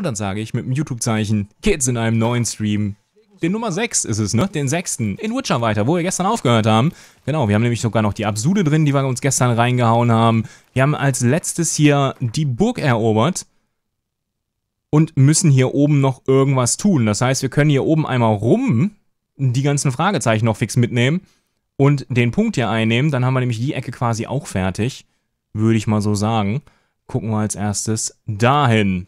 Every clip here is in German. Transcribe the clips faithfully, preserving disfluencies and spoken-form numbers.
Und dann sage ich mit dem YouTube-Zeichen, geht's in einem neuen Stream. Den Nummer sechs ist es, ne? Den sechsten in Witcher weiter, wo wir gestern aufgehört haben. Genau, wir haben nämlich sogar noch die Absurde drin, die wir uns gestern reingehauen haben. Wir haben als letztes hier die Burg erobert. Und müssen hier oben noch irgendwas tun. Das heißt, wir können hier oben einmal rum die ganzen Fragezeichen noch fix mitnehmen. Und den Punkt hier einnehmen. Dann haben wir nämlich die Ecke quasi auch fertig. Würde ich mal so sagen. Gucken wir als erstes dahin.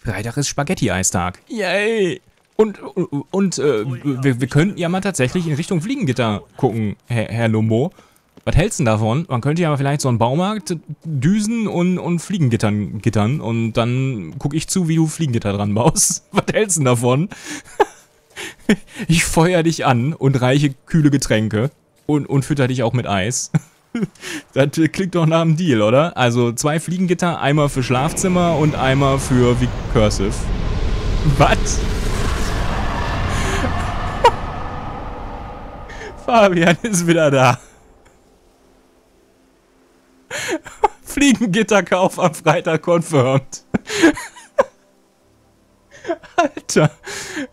Freitag ist Spaghetti-Eistag. Yay! Und, und, und äh, wir, wir könnten ja mal tatsächlich in Richtung Fliegengitter gucken, Herr, Herr Lumbo. Was hältst du denn davon? Man könnte ja mal vielleicht so einen Baumarkt düsen und, und Fliegengittern gittern. Und dann gucke ich zu, wie du Fliegengitter dran baust. Was hältst du denn davon? Ich feuer dich an und reiche kühle Getränke. Und, und fütter dich auch mit Eis. Das klingt doch nach einem Deal, oder? Also zwei Fliegengitter, einmal für Schlafzimmer und einmal für Cursive. Was? Fabian ist wieder da. Fliegengitterkauf am Freitag confirmed. Alter,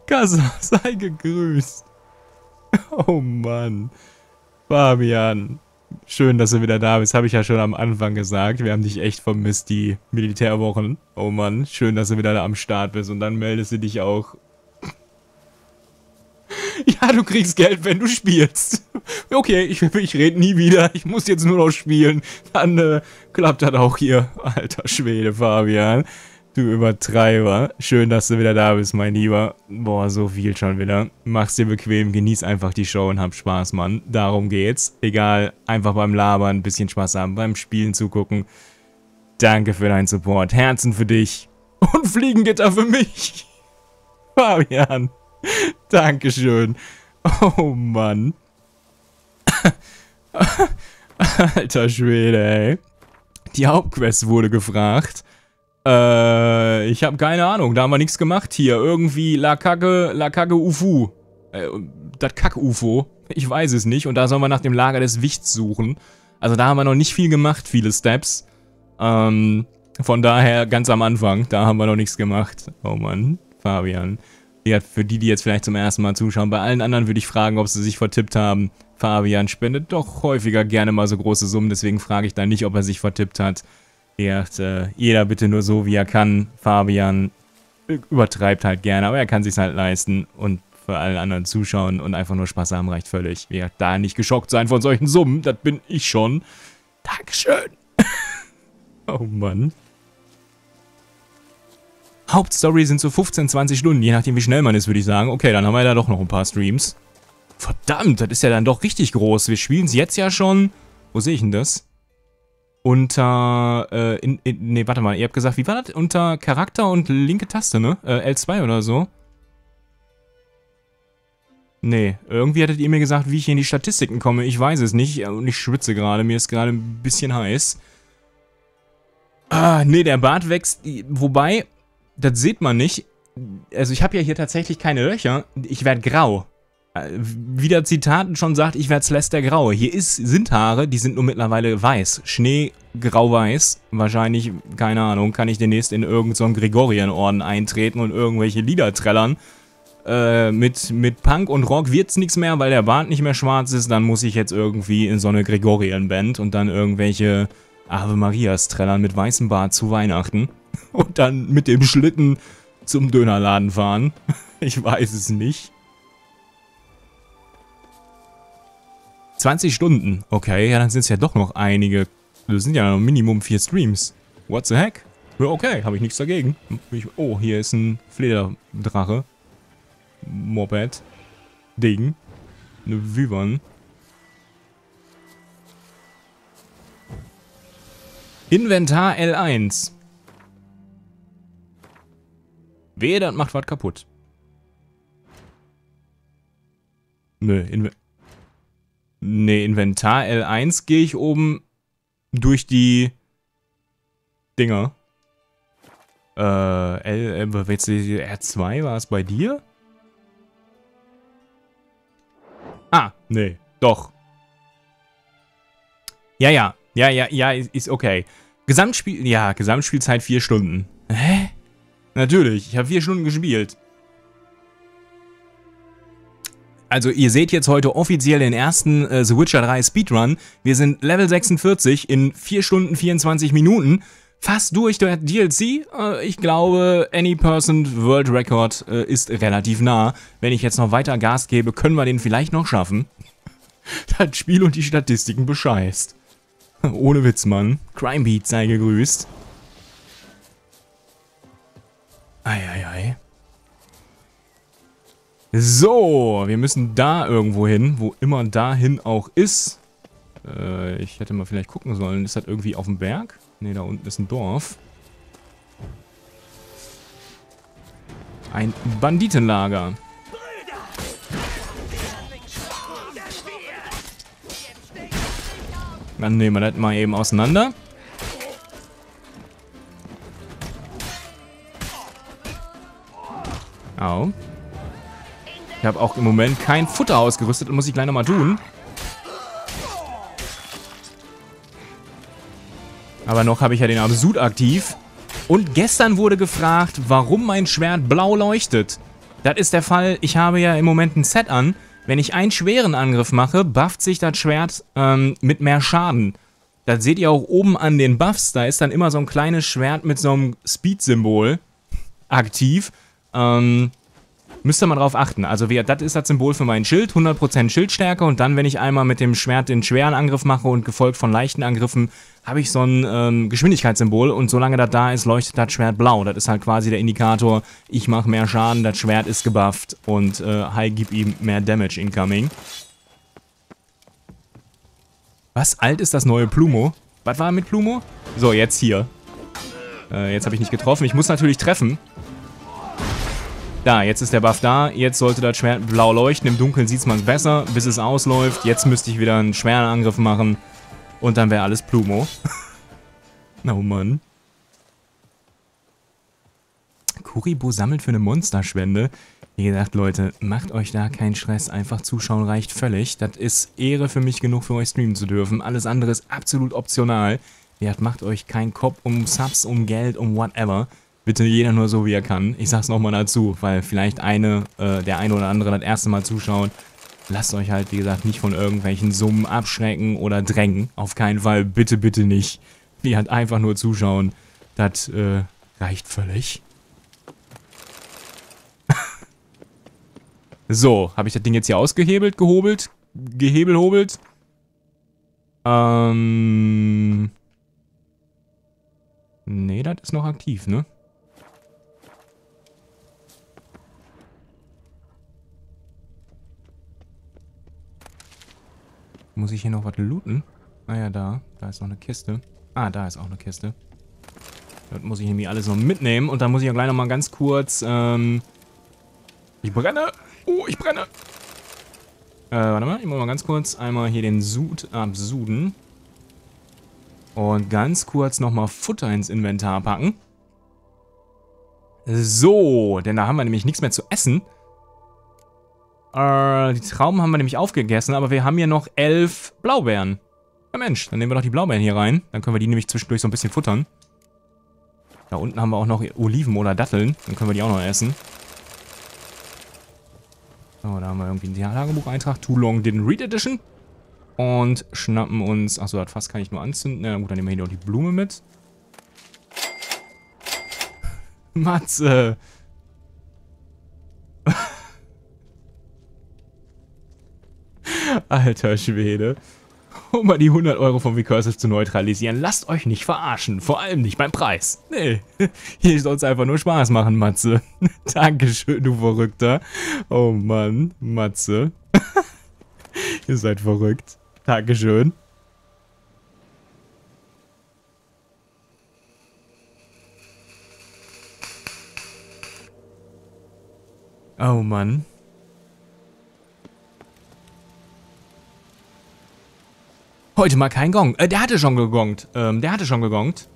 Kasa, sei gegrüßt. Oh Mann. Fabian. Schön, dass du wieder da bist. Habe ich ja schon am Anfang gesagt. Wir haben dich echt vermisst, die Militärwochen. Oh Mann, schön, dass du wieder da am Start bist. Und dann meldest du dich auch. Ja, du kriegst Geld, wenn du spielst. Okay, ich, ich rede nie wieder. Ich muss jetzt nur noch spielen. Dann äh, klappt das auch hier. Alter Schwede, Fabian. Du Übertreiber. Schön, dass du wieder da bist, mein Lieber. Boah, so viel schon wieder. Mach's dir bequem, genieß einfach die Show und hab Spaß, Mann. Darum geht's. Egal, einfach beim Labern ein bisschen Spaß haben, beim Spielen zugucken. Danke für deinen Support. Herzen für dich. Und Fliegengitter für mich. Fabian. Dankeschön. Oh Mann. Alter Schwede, ey. Die Hauptquest wurde gefragt. Äh, ich habe keine Ahnung. Da haben wir nichts gemacht hier. Irgendwie La Kacke, La Kacke U F O. Äh, das Kack-U F O. Ich weiß es nicht. Und da sollen wir nach dem Lager des Wichts suchen. Also da haben wir noch nicht viel gemacht, viele Steps. Ähm, von daher ganz am Anfang. Da haben wir noch nichts gemacht. Oh Mann, Fabian. Ja, für die, die jetzt vielleicht zum ersten Mal zuschauen, bei allen anderen würde ich fragen, ob sie sich vertippt haben. Fabian spendet doch häufiger gerne mal so große Summen, deswegen frage ich da nicht, ob er sich vertippt hat. Er sagt, äh, jeder bitte nur so, wie er kann. Fabian übertreibt halt gerne, aber er kann sich's halt leisten. Und für alle anderen zuschauen und einfach nur Spaß haben, reicht völlig. Ja, da nicht geschockt sein von solchen Summen, das bin ich schon. Dankeschön. Oh Mann. Hauptstory sind so fünfzehn, zwanzig Stunden, je nachdem wie schnell man ist, würde ich sagen. Okay, dann haben wir da doch noch ein paar Streams. Verdammt, das ist ja dann doch richtig groß. Wir spielen es jetzt ja schon. Wo sehe ich denn das? Unter, äh, in, in, nee, warte mal, ihr habt gesagt, wie war das? Unter Charakter und linke Taste, ne? Äh, L zwei oder so. Nee, irgendwie hattet ihr mir gesagt, wie ich hier in die Statistiken komme. Ich weiß es nicht und ich schwitze gerade. Mir ist gerade ein bisschen heiß. Ah, nee, der Bart wächst, wobei... Das sieht man nicht. Also ich habe ja hier tatsächlich keine Löcher. Ich werde grau. Wie der Zitat schon sagt, ich werde Celeste der Graue. Hier ist, sind Haare, die sind nur mittlerweile weiß. Schnee, grau-weiß. Wahrscheinlich, keine Ahnung, kann ich demnächst in irgendeinen so Gregorien-Orden eintreten und irgendwelche Lieder trällern. Äh, mit, mit Punk und Rock wird's nichts mehr, weil der Bart nicht mehr schwarz ist. Dann muss ich jetzt irgendwie in so eine Gregorien-Band und dann irgendwelche Ave Marias trällern mit weißem Bart zu Weihnachten. Und dann mit dem Schlitten zum Dönerladen fahren. Ich weiß es nicht. zwanzig Stunden. Okay, ja, dann sind es ja doch noch einige. Das sind ja noch Minimum vier Streams. What the heck? Ja, okay, habe ich nichts dagegen. Ich, oh, hier ist ein Flederdrache. Moped. Ding. Eine Wyvern. Inventar L eins. Wehe, das macht was kaputt. Nö, Inve nee, Inventar L eins gehe ich oben durch die Dinger. Äh, L, R zwei war es bei dir? Ah, nee, doch. Ja, ja, ja, ja, ja, ist okay. Gesamtspiel... Ja, Gesamtspielzeit vier Stunden. Hä? Natürlich, ich habe vier Stunden gespielt. Also ihr seht jetzt heute offiziell den ersten äh, The Witcher drei Speedrun. Wir sind Level sechsundvierzig in vier Stunden vierundzwanzig Minuten. Fast durch der D L C. Äh, ich glaube, Any Person World Record äh, ist relativ nah. Wenn ich jetzt noch weiter Gas gebe, können wir den vielleicht noch schaffen. Das Spiel und die Statistiken bescheißt. Ohne Witz, Mann. Crimebeat sei gegrüßt. Eieiei. Ei, ei. So, wir müssen da irgendwo hin, wo immer dahin auch ist. Äh, ich hätte mal vielleicht gucken sollen, ist das irgendwie auf dem Berg? Ne, da unten ist ein Dorf. Ein Banditenlager. Dann nehmen wir das mal eben auseinander. Au. Ich habe auch im Moment kein Futter ausgerüstet und muss ich gleich nochmal tun. Aber noch habe ich ja den Absud aktiv. Und gestern wurde gefragt, warum mein Schwert blau leuchtet. Das ist der Fall, ich habe ja im Moment ein Set an. Wenn ich einen schweren Angriff mache, bufft sich das Schwert ähm, mit mehr Schaden. Das seht ihr auch oben an den Buffs. Da ist dann immer so ein kleines Schwert mit so einem Speed-Symbol aktiv. Ähm... Müsst ihr mal drauf achten. Also das ist das Symbol für mein Schild. hundert Prozent Schildstärke. Und dann, wenn ich einmal mit dem Schwert den schweren Angriff mache und gefolgt von leichten Angriffen, habe ich so ein ähm, Geschwindigkeitssymbol. Und solange das da ist, leuchtet das Schwert blau. Das ist halt quasi der Indikator, ich mache mehr Schaden, das Schwert ist gebufft. Und äh, High gibt ihm mehr Damage incoming. Was alt ist das neue Plumo? Was war mit Plumo? So, jetzt hier. Äh, jetzt habe ich nicht getroffen. Ich muss natürlich treffen. Da, jetzt ist der Buff da, jetzt sollte das Schwert blau leuchten, im Dunkeln sieht man es besser, bis es ausläuft, jetzt müsste ich wieder einen schweren Angriff machen und dann wäre alles Plumo. Oh Mann. Kuribo sammelt für eine Monsterschwende. Wie gesagt, Leute, macht euch da keinen Stress, einfach zuschauen reicht völlig. Das ist Ehre für mich genug, für euch streamen zu dürfen, alles andere ist absolut optional. Wie gesagt, macht euch keinen Kopf um Subs, um Geld, um whatever. Bitte jeder nur so, wie er kann. Ich sag's nochmal dazu, weil vielleicht eine, äh, der eine oder andere das erste Mal zuschaut. Lasst euch halt, wie gesagt, nicht von irgendwelchen Summen abschrecken oder drängen. Auf keinen Fall, bitte, bitte nicht. Wie halt einfach nur zuschauen. Das äh, reicht völlig. So, habe ich das Ding jetzt hier ausgehebelt, gehobelt, gehebelhobelt? Ähm... Nee, das ist noch aktiv, ne? Muss ich hier noch was looten? Ah ja, da. Da ist noch eine Kiste. Ah, da ist auch eine Kiste. Das muss ich nämlich alles noch mitnehmen. Und dann muss ich ja gleich nochmal ganz kurz... Ähm ich brenne! Oh, ich brenne! Äh, warte mal. Ich muss mal ganz kurz einmal hier den Sud absuden. Und ganz kurz nochmal Futter ins Inventar packen. So, denn da haben wir nämlich nichts mehr zu essen. Die Trauben haben wir nämlich aufgegessen, aber wir haben hier noch elf Blaubeeren. Ja Mensch, dann nehmen wir doch die Blaubeeren hier rein. Dann können wir die nämlich zwischendurch so ein bisschen futtern. Da unten haben wir auch noch Oliven oder Datteln. Dann können wir die auch noch essen. So, da haben wir irgendwie einen Tagebucheintrag. Too Long Didn't Read Edition. Und schnappen uns... Achso, das Fass kann ich nur anzünden. Na gut, dann nehmen wir hier noch die Blume mit. Matze! Alter Schwede. Um mal die hundert Euro vom Recursive zu neutralisieren. Lasst euch nicht verarschen. Vor allem nicht beim Preis. Nee. Hier soll es einfach nur Spaß machen, Matze. Dankeschön, du Verrückter. Oh Mann, Matze. Ihr seid verrückt. Dankeschön. Oh Mann. Heute mal kein Gong. Äh, der hatte schon gegongt. Ähm, der hatte schon gegongt.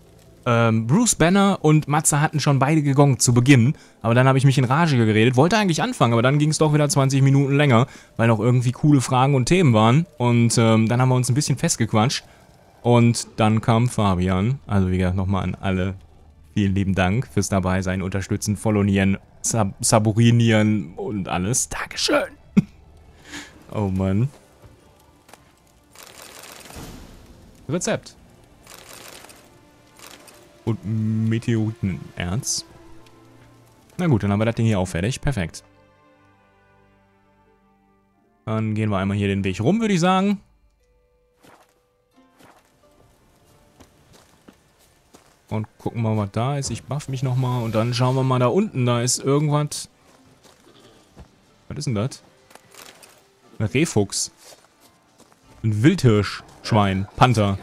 Ähm, Bruce Banner und Matze hatten schon beide gegongt zu Beginn. Aber dann habe ich mich in Rage geredet. Wollte eigentlich anfangen, aber dann ging es doch wieder zwanzig Minuten länger. Weil noch irgendwie coole Fragen und Themen waren. Und ähm, dann haben wir uns ein bisschen festgequatscht. Und dann kam Fabian. Also wie gesagt, nochmal an alle vielen lieben Dank fürs dabei sein, unterstützen, follonieren, sab saborinieren und alles. Dankeschön. Oh Mann. Rezept. Und Meteoritenerz. Na gut, dann haben wir das Ding hier auch fertig. Perfekt. Dann gehen wir einmal hier den Weg rum, würde ich sagen. Und gucken mal, was da ist. Ich buff mich nochmal und dann schauen wir mal da unten. Da ist irgendwas. Was ist denn das? Ein Rehfuchs. Ein Wildhirsch. Schwein. Panther.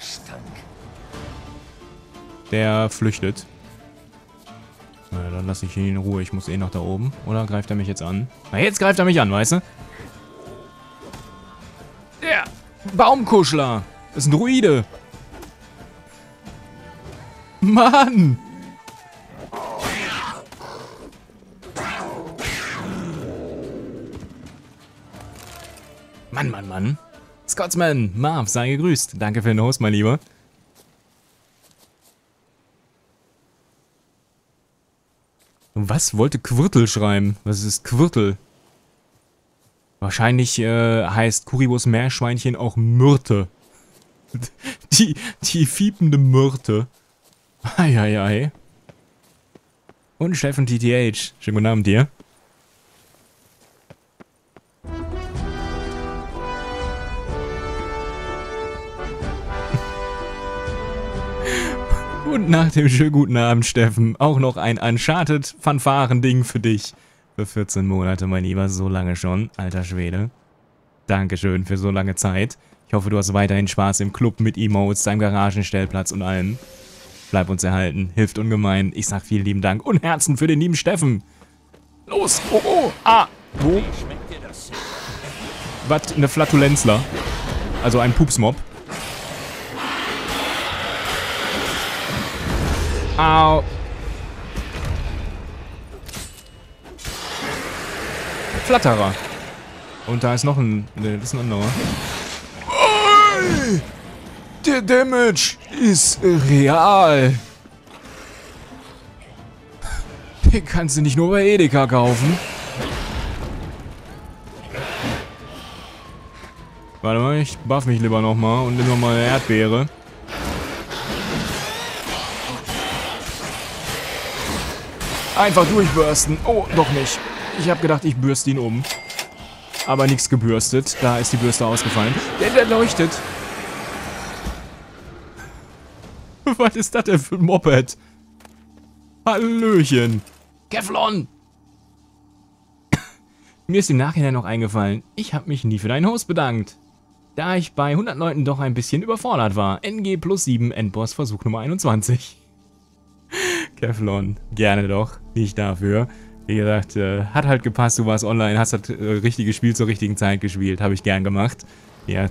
Der flüchtet. Na, dann lasse ich ihn in Ruhe. Ich muss eh noch da oben. Oder greift er mich jetzt an? Na, jetzt greift er mich an, weißt du? Der Baumkuschler. Das ist ein Druide. Mann! Mann, Mann, Mann. Scotsman, Marv, sei gegrüßt. Danke für den Host, mein Lieber. Was wollte Quirtel schreiben? Was ist Quirtel? Wahrscheinlich äh, heißt Kuribos Meerschweinchen auch Myrte. Die, die fiepende Myrte. Ei, ei, ei. Und Stefan T T H. Schönen guten Abend dir. Und nach dem schönen guten Abend, Steffen, auch noch ein Uncharted-Fanfaren-Ding für dich. Für vierzehn Monate, mein Lieber, so lange schon, alter Schwede. Dankeschön für so lange Zeit. Ich hoffe, du hast weiterhin Spaß im Club mit Emotes, deinem Garagenstellplatz und allem. Bleib uns erhalten, hilft ungemein. Ich sag vielen lieben Dank und Herzen für den lieben Steffen. Los, oh, oh, ah, wo? Was, eine Flatulenzler? Also ein Pupsmob. Au. Flatterer. Und da ist noch ein... Ne, das ist ein anderer. Oh, der Damage ist real. Den kannst du nicht nur bei Edeka kaufen. Warte mal, ich buff mich lieber nochmal und nimm nochmal eine Erdbeere. Einfach durchbürsten. Oh, doch nicht. Ich habe gedacht, ich bürste ihn um. Aber nichts gebürstet. Da ist die Bürste ausgefallen. Der, der leuchtet. Was ist das denn für ein Moped? Hallöchen. Keflon. Mir ist im Nachhinein noch eingefallen. Ich habe mich nie für deinen Host bedankt. Da ich bei hundert Leuten doch ein bisschen überfordert war. N G plus sieben, Endboss, Versuch Nummer einundzwanzig. Keflon. Gerne doch. Nicht dafür. Wie gesagt, äh, hat halt gepasst, du warst online, hast das äh, richtige Spiel zur richtigen Zeit gespielt. Habe ich gern gemacht. Ja,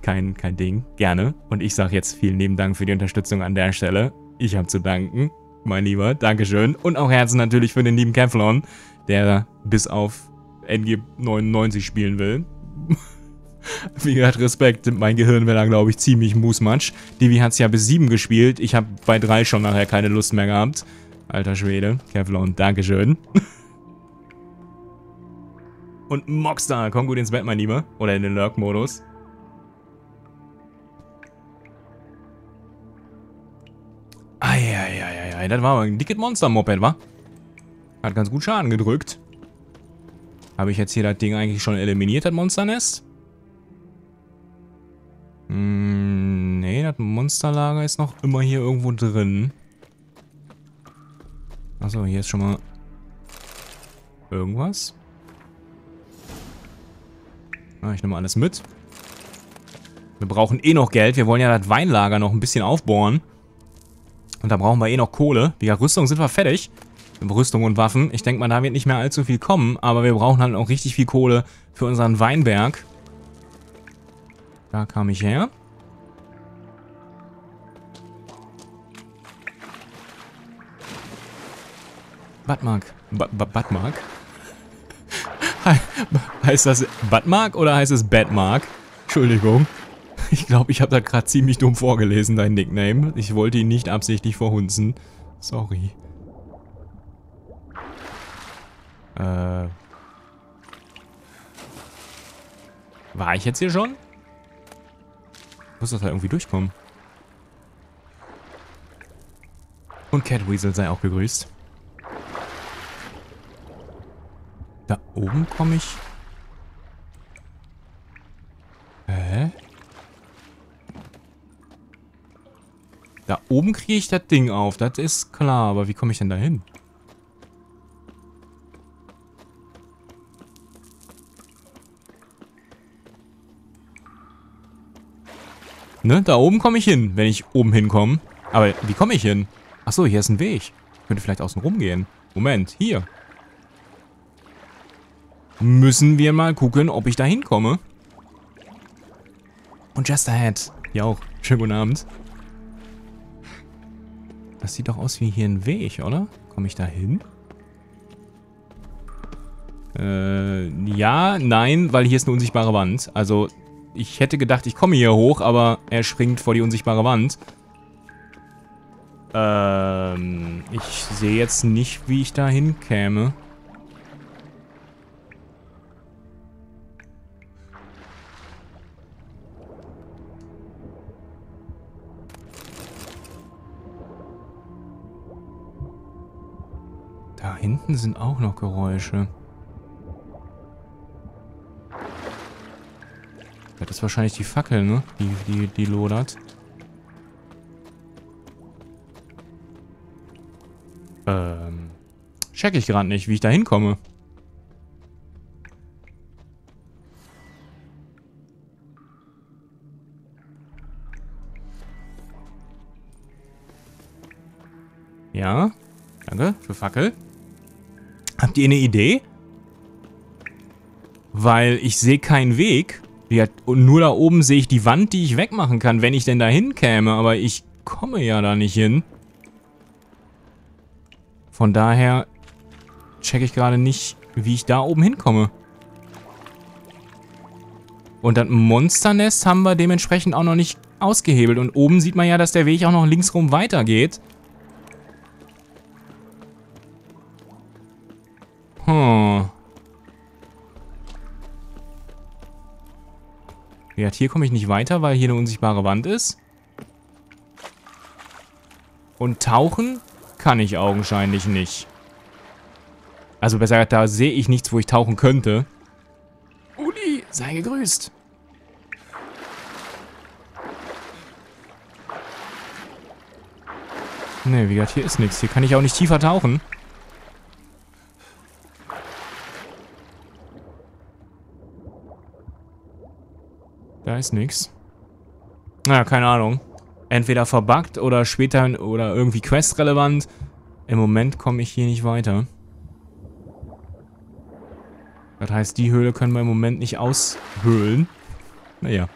kein, kein Ding. Gerne. Und ich sage jetzt vielen lieben Dank für die Unterstützung an der Stelle. Ich habe zu danken, mein Lieber. Dankeschön. Und auch Herzen natürlich für den lieben Keflon, der bis auf N G neunundneunzig spielen will. Wie gesagt, Respekt. Mein Gehirn wäre da, glaube ich, ziemlich Moosmatsch. Divi hat es ja bis sieben gespielt. Ich habe bei drei schon nachher keine Lust mehr gehabt. Alter Schwede. Kevlon, Dankeschön. Und Mockstar, komm gut ins Bett, mein Lieber. Oder in den Lurk-Modus. Eieieiei, das war aber ein dickes Monster-Moped, wa? Hat ganz gut Schaden gedrückt. Habe ich jetzt hier das Ding eigentlich schon eliminiert, das Monsternest? Hm, nee, das Monsterlager ist noch immer hier irgendwo drin. Achso, hier ist schon mal irgendwas. Ah, ich nehme mal alles mit. Wir brauchen eh noch Geld. Wir wollen ja das Weinlager noch ein bisschen aufbohren. Und da brauchen wir eh noch Kohle. Wie gesagt, Rüstung sind wir fertig. Rüstung und Waffen. Ich denke mal, da wird nicht mehr allzu viel kommen. Aber wir brauchen halt auch richtig viel Kohle für unseren Weinberg. Da kam ich her. Badmark. Badmark? Heißt das Badmark oder heißt es Badmark? Entschuldigung. Ich glaube, ich habe da gerade ziemlich dumm vorgelesen, dein Nickname. Ich wollte ihn nicht absichtlich verhunzen. Sorry. Äh. War ich jetzt hier schon? Ich muss das halt irgendwie durchkommen. Und Catweasel sei auch gegrüßt. Da oben komme ich. Hä? Da oben kriege ich das Ding auf. Das ist klar. Aber wie komme ich denn da hin? Ne? Da oben komme ich hin, wenn ich oben hinkomme. Aber wie komme ich hin? Achso, hier ist ein Weg. Ich könnte vielleicht außen rum gehen. Moment, hier. Müssen wir mal gucken, ob ich da hinkomme. Und Just Ahead. Ja auch. Schönen guten Abend. Das sieht doch aus wie hier ein Weg, oder? Komme ich da hin? Äh, ja, nein, weil hier ist eine unsichtbare Wand. Also, ich hätte gedacht, ich komme hier hoch, aber er springt vor die unsichtbare Wand. Ähm, ich sehe jetzt nicht, wie ich da hinkäme. Da hinten sind auch noch Geräusche. Das ist wahrscheinlich die Fackel, ne? Die, die, die lodert. Ähm. Check ich gerade nicht, wie ich da hinkomme. Ja, danke für Fackel. Habt ihr eine Idee? Weil ich sehe keinen Weg. Und nur da oben sehe ich die Wand, die ich wegmachen kann, wenn ich denn da hinkäme. Aber ich komme ja da nicht hin. Von daher checke ich gerade nicht, wie ich da oben hinkomme. Und das Monsternest haben wir dementsprechend auch noch nicht ausgehebelt. Und oben sieht man ja, dass der Weg auch noch linksrum weitergeht. Hm. Ja, hier komme ich nicht weiter, weil hier eine unsichtbare Wand ist. Und tauchen kann ich augenscheinlich nicht. Also besser gesagt, da sehe ich nichts, wo ich tauchen könnte. Uli, sei gegrüßt. Ne, wie gesagt, hier ist nichts. Hier kann ich auch nicht tiefer tauchen. Da ist nichts. Naja, keine Ahnung. Entweder verbuggt oder später oder irgendwie questrelevant. Im Moment komme ich hier nicht weiter. Das heißt, die Höhle können wir im Moment nicht aushöhlen. Naja.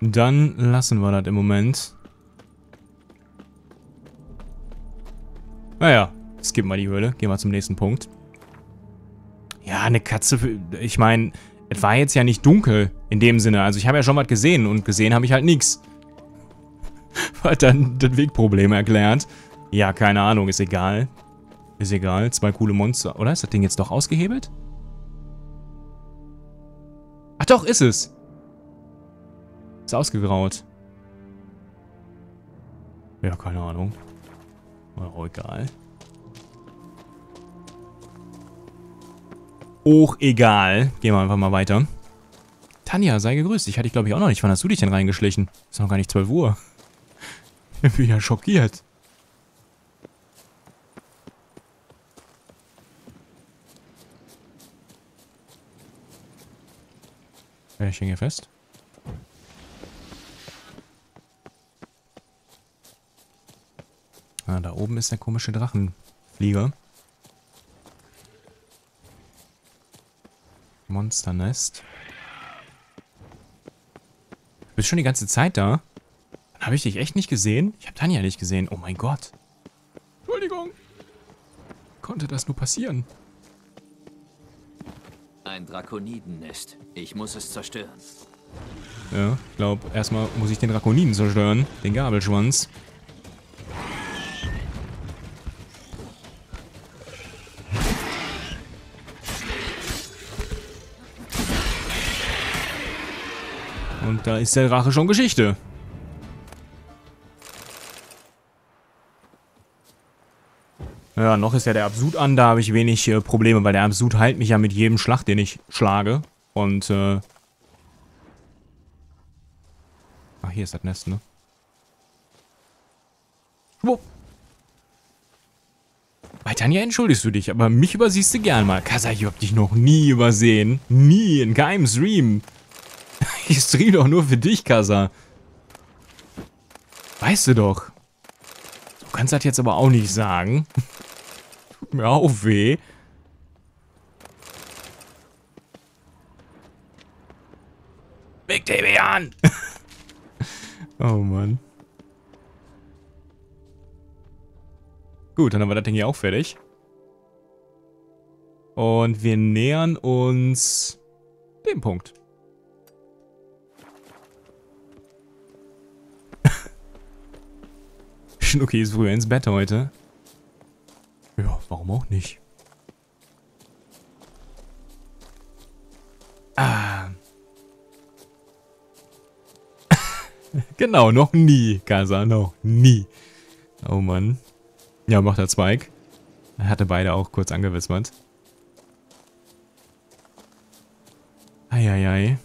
Dann lassen wir das im Moment. Naja. Skippen wir die Höhle. Gehen wir zum nächsten Punkt. Ja, eine Katze. Für, ich meine, es war jetzt ja nicht dunkel in dem Sinne. Also ich habe ja schon was gesehen und gesehen habe ich halt nichts. Weil dann das Wegproblem erklärt. Ja, keine Ahnung. Ist egal. Ist egal. Zwei coole Monster. Oder? Ist das Ding jetzt doch ausgehebelt? Ach doch, ist es. Ist ausgegraut. Ja, keine Ahnung. Oh, egal. Och, egal. Gehen wir einfach mal weiter. Tanja, sei gegrüßt. Ich hatte dich, glaube ich, auch noch nicht. Wann hast du dich denn reingeschlichen? Ist noch gar nicht zwölf Uhr. Ich bin ja schockiert. Ich hänge hier fest. Ah, da oben ist der komische Drachenflieger. Monsternest. Du bist schon die ganze Zeit da? Dann habe ich dich echt nicht gesehen? Ich habe Tanja nicht gesehen. Oh mein Gott. Entschuldigung. Konnte das nur passieren? ein Drakonidennest. Ich muss es zerstören. Ja, ich glaube, erstmal muss ich den Drakoniden zerstören. Den Gabelschwanz. Und da ist der Drache schon Geschichte. Ja, noch ist ja der Absud an, da habe ich wenig äh, Probleme, weil der Absud heilt mich ja mit jedem Schlag, den ich schlage. Und, äh... Ach, hier ist das Nest, ne? Schwupp! Bei Tanja entschuldigst du dich, aber mich übersiehst du gern mal. Kasa, ich hab dich noch nie übersehen. Nie, in keinem Stream. Ich stream doch nur für dich, Kasa. Weißt du doch. Du kannst das jetzt aber auch nicht sagen. Tut mir auch weh. Big T V an! Oh Mann. Gut, dann haben wir das Ding hier auch fertig. Und wir nähern uns dem Punkt. Okay, ist früher ins Bett heute. Ja, warum auch nicht? Ah. Genau, noch nie, Kasa, noch nie. Oh Mann. Ja, macht der Zweig. Er hatte beide auch kurz angewispert. Eieiei.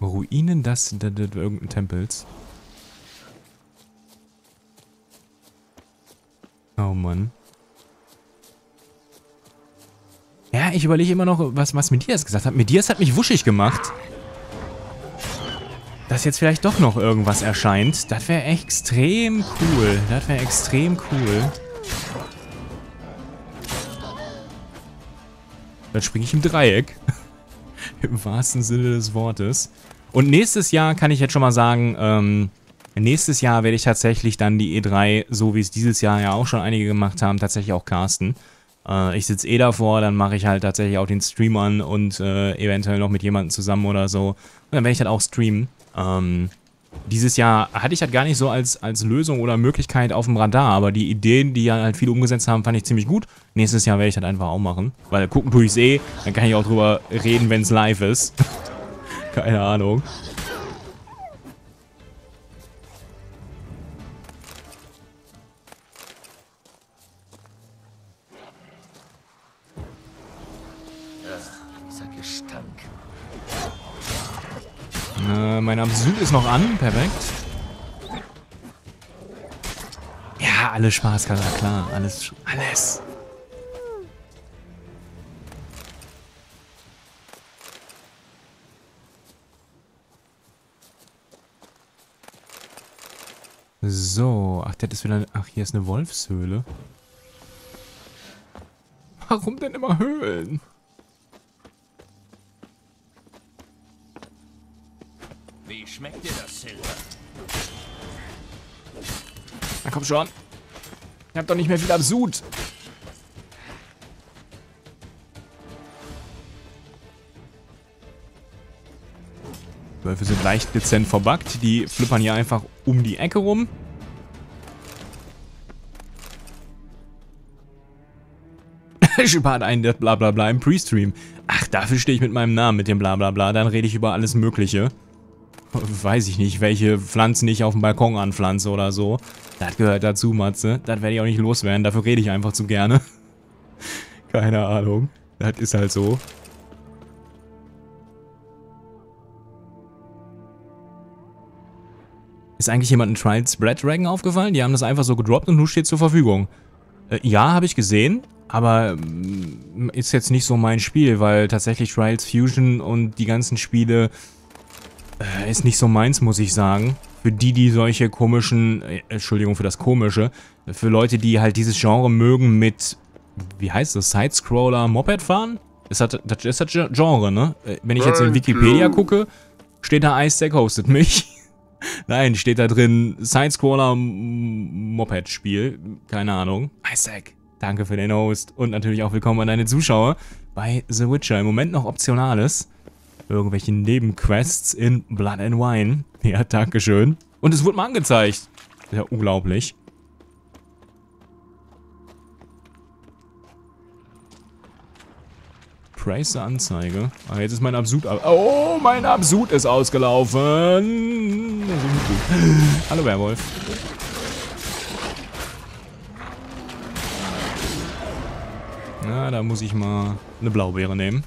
Ruinen das irgendein Tempels. Oh Mann. Ja, ich überlege immer noch, was, was Medias gesagt hat. Medias hat mich wuschig gemacht. Dass jetzt vielleicht doch noch irgendwas erscheint. Das wäre extrem cool. Das wäre extrem cool. Dann springe ich im Dreieck. Im wahrsten Sinne des Wortes. Und nächstes Jahr kann ich jetzt schon mal sagen, ähm, nächstes Jahr werde ich tatsächlich dann die E drei, so wie es dieses Jahr ja auch schon einige gemacht haben, tatsächlich auch casten. Äh, ich sitze eh davor, dann mache ich halt tatsächlich auch den Stream an und äh, eventuell noch mit jemandem zusammen oder so. Und dann werde ich das auch streamen. Ähm, dieses Jahr hatte ich das gar nicht so als, als Lösung oder Möglichkeit auf dem Radar, aber die Ideen, die ja halt viele umgesetzt haben, fand ich ziemlich gut. Nächstes Jahr werde ich das einfach auch machen, weil gucken tue ich es eh, dann kann ich auch drüber reden, wenn es live ist. Keine Ahnung. Äh, mein Absud ist noch an. Perfekt. Ja, alles Spaß, Kasa, klar. Alles. Alles. So. Ach, das ist wieder. Ach, hier ist eine Wolfshöhle. Warum denn immer Höhlen? Wie schmeckt dir das Silber? Na komm schon. Ich hab doch nicht mehr viel Absud. Die Wölfe sind leicht dezent verbuggt. Die flippern hier einfach um die Ecke rum. Ich überhalte einen der Blablabla im Pre-Stream. Ach, dafür stehe ich mit meinem Namen, mit dem Blablabla. Dann rede ich über alles Mögliche. Weiß ich nicht, welche Pflanzen ich auf dem Balkon anpflanze oder so. Das gehört dazu, Matze. Das werde ich auch nicht loswerden. Dafür rede ich einfach zu gerne. Keine Ahnung. Das ist halt so. Ist eigentlich jemand ein Trials Blood Dragon aufgefallen? Die haben das einfach so gedroppt und nun steht zur Verfügung. Äh, ja, habe ich gesehen. Aber ist jetzt nicht so mein Spiel, weil tatsächlich Trials Fusion und die ganzen Spiele... Ist nicht so meins, muss ich sagen. Für die, die solche komischen... Entschuldigung für das Komische. Für Leute, die halt dieses Genre mögen mit... Wie heißt das? Sidescroller, Moped fahren? Ist das, das ist das Genre, ne? Wenn ich jetzt in Wikipedia gucke, steht da Isaac hostet mich. Nein, steht da drin Sidescroller, Moped-Spiel. Keine Ahnung. Isaac. Danke für den Host und natürlich auch willkommen an deine Zuschauer bei The Witcher. Im Moment noch Optionales. Irgendwelche Nebenquests in Blood and Wine. Ja, dankeschön. Und es wurde mal angezeigt. Ja, unglaublich. Price-Anzeige. Ah, jetzt ist mein Absud... Ab oh, mein Absud ist ausgelaufen. Hallo, Werwolf. Na, da muss ich mal eine Blaubeere nehmen.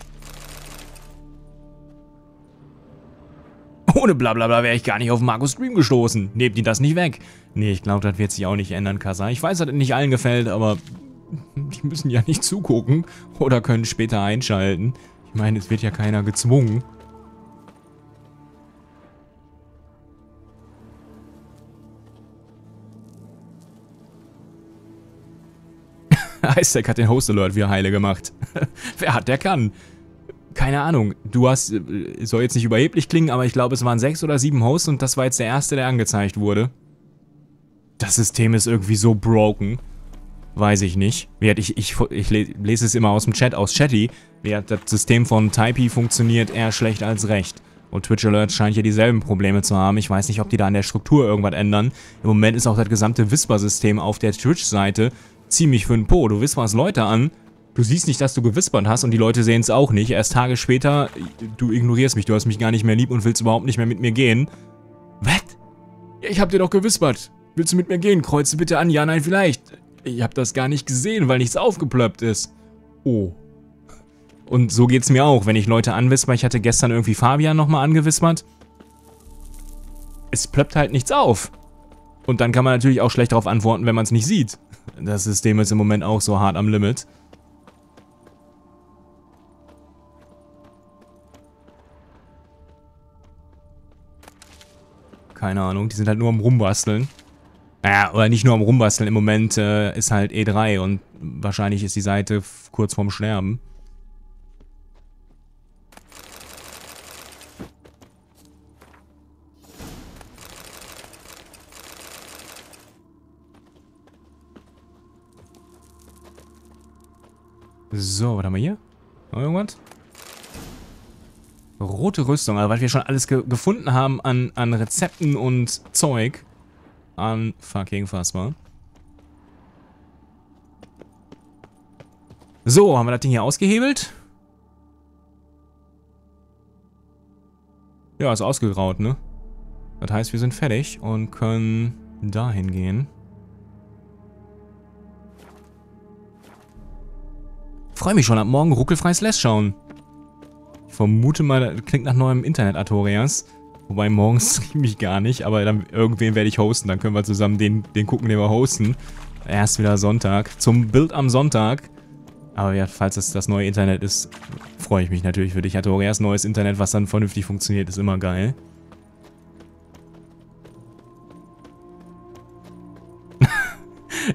Ohne Blablabla wäre ich gar nicht auf Markus Stream gestoßen. Nehmt ihn das nicht weg. Nee, ich glaube, das wird sich auch nicht ändern, Kasa. Ich weiß, dass das nicht allen gefällt, aber... Die müssen ja nicht zugucken oder können später einschalten. Ich meine, es wird ja keiner gezwungen. Isaac hat den Host Alert wieder heile gemacht. Wer hat, der kann. Keine Ahnung. Du hast, soll jetzt nicht überheblich klingen, aber ich glaube, es waren sechs oder sieben Hosts und das war jetzt der erste, der angezeigt wurde. Das System ist irgendwie so broken. Weiß ich nicht. Ich, ich, ich lese es immer aus dem Chat, aus Chatty. Das System von Typey funktioniert eher schlecht als recht. Und Twitch Alert scheint hier dieselben Probleme zu haben. Ich weiß nicht, ob die da an der Struktur irgendwas ändern. Im Moment ist auch das gesamte Whisper-System auf der Twitch-Seite ziemlich für den Po. Du wisperst Leute an, du siehst nicht, dass du gewispert hast und die Leute sehen es auch nicht. Erst Tage später, du ignorierst mich, du hast mich gar nicht mehr lieb und willst überhaupt nicht mehr mit mir gehen. Was? Ich hab dir doch gewispert. Willst du mit mir gehen? Kreuze bitte an. Ja, nein, vielleicht. Ich habe das gar nicht gesehen, weil nichts aufgeplöppt ist. Oh. Und so geht's mir auch, wenn ich Leute anwisper. Ich hatte gestern irgendwie Fabian nochmal angewispert. Es plöppt halt nichts auf. Und dann kann man natürlich auch schlecht darauf antworten, wenn man es nicht sieht. Das System ist im Moment auch so hart am Limit. Keine Ahnung, die sind halt nur am Rumbasteln. Naja, oder nicht nur am Rumbasteln, im Moment äh, ist halt E drei und wahrscheinlich ist die Seite kurz vorm Sterben. So, was haben wir hier? Noch irgendwas? Rote Rüstung, also was wir schon alles ge gefunden haben an, an Rezepten und Zeug. Unfucking fassbar. So, haben wir das Ding hier ausgehebelt? Ja, ist ausgegraut, ne? Das heißt, wir sind fertig und können dahin gehen. Freue mich schon, ab morgen ruckelfrei Slash schauen. Ich vermute mal, das klingt nach neuem Internet, Artorias. Wobei, morgens stream ich gar nicht, aber dann irgendwen werde ich hosten. Dann können wir zusammen den, den gucken, den wir hosten. Erst wieder Sonntag. Zum Bild am Sonntag. Aber ja, falls es das neue Internet ist, freue ich mich natürlich für dich. Hatte auch erst neues Internet, was dann vernünftig funktioniert, ist immer geil.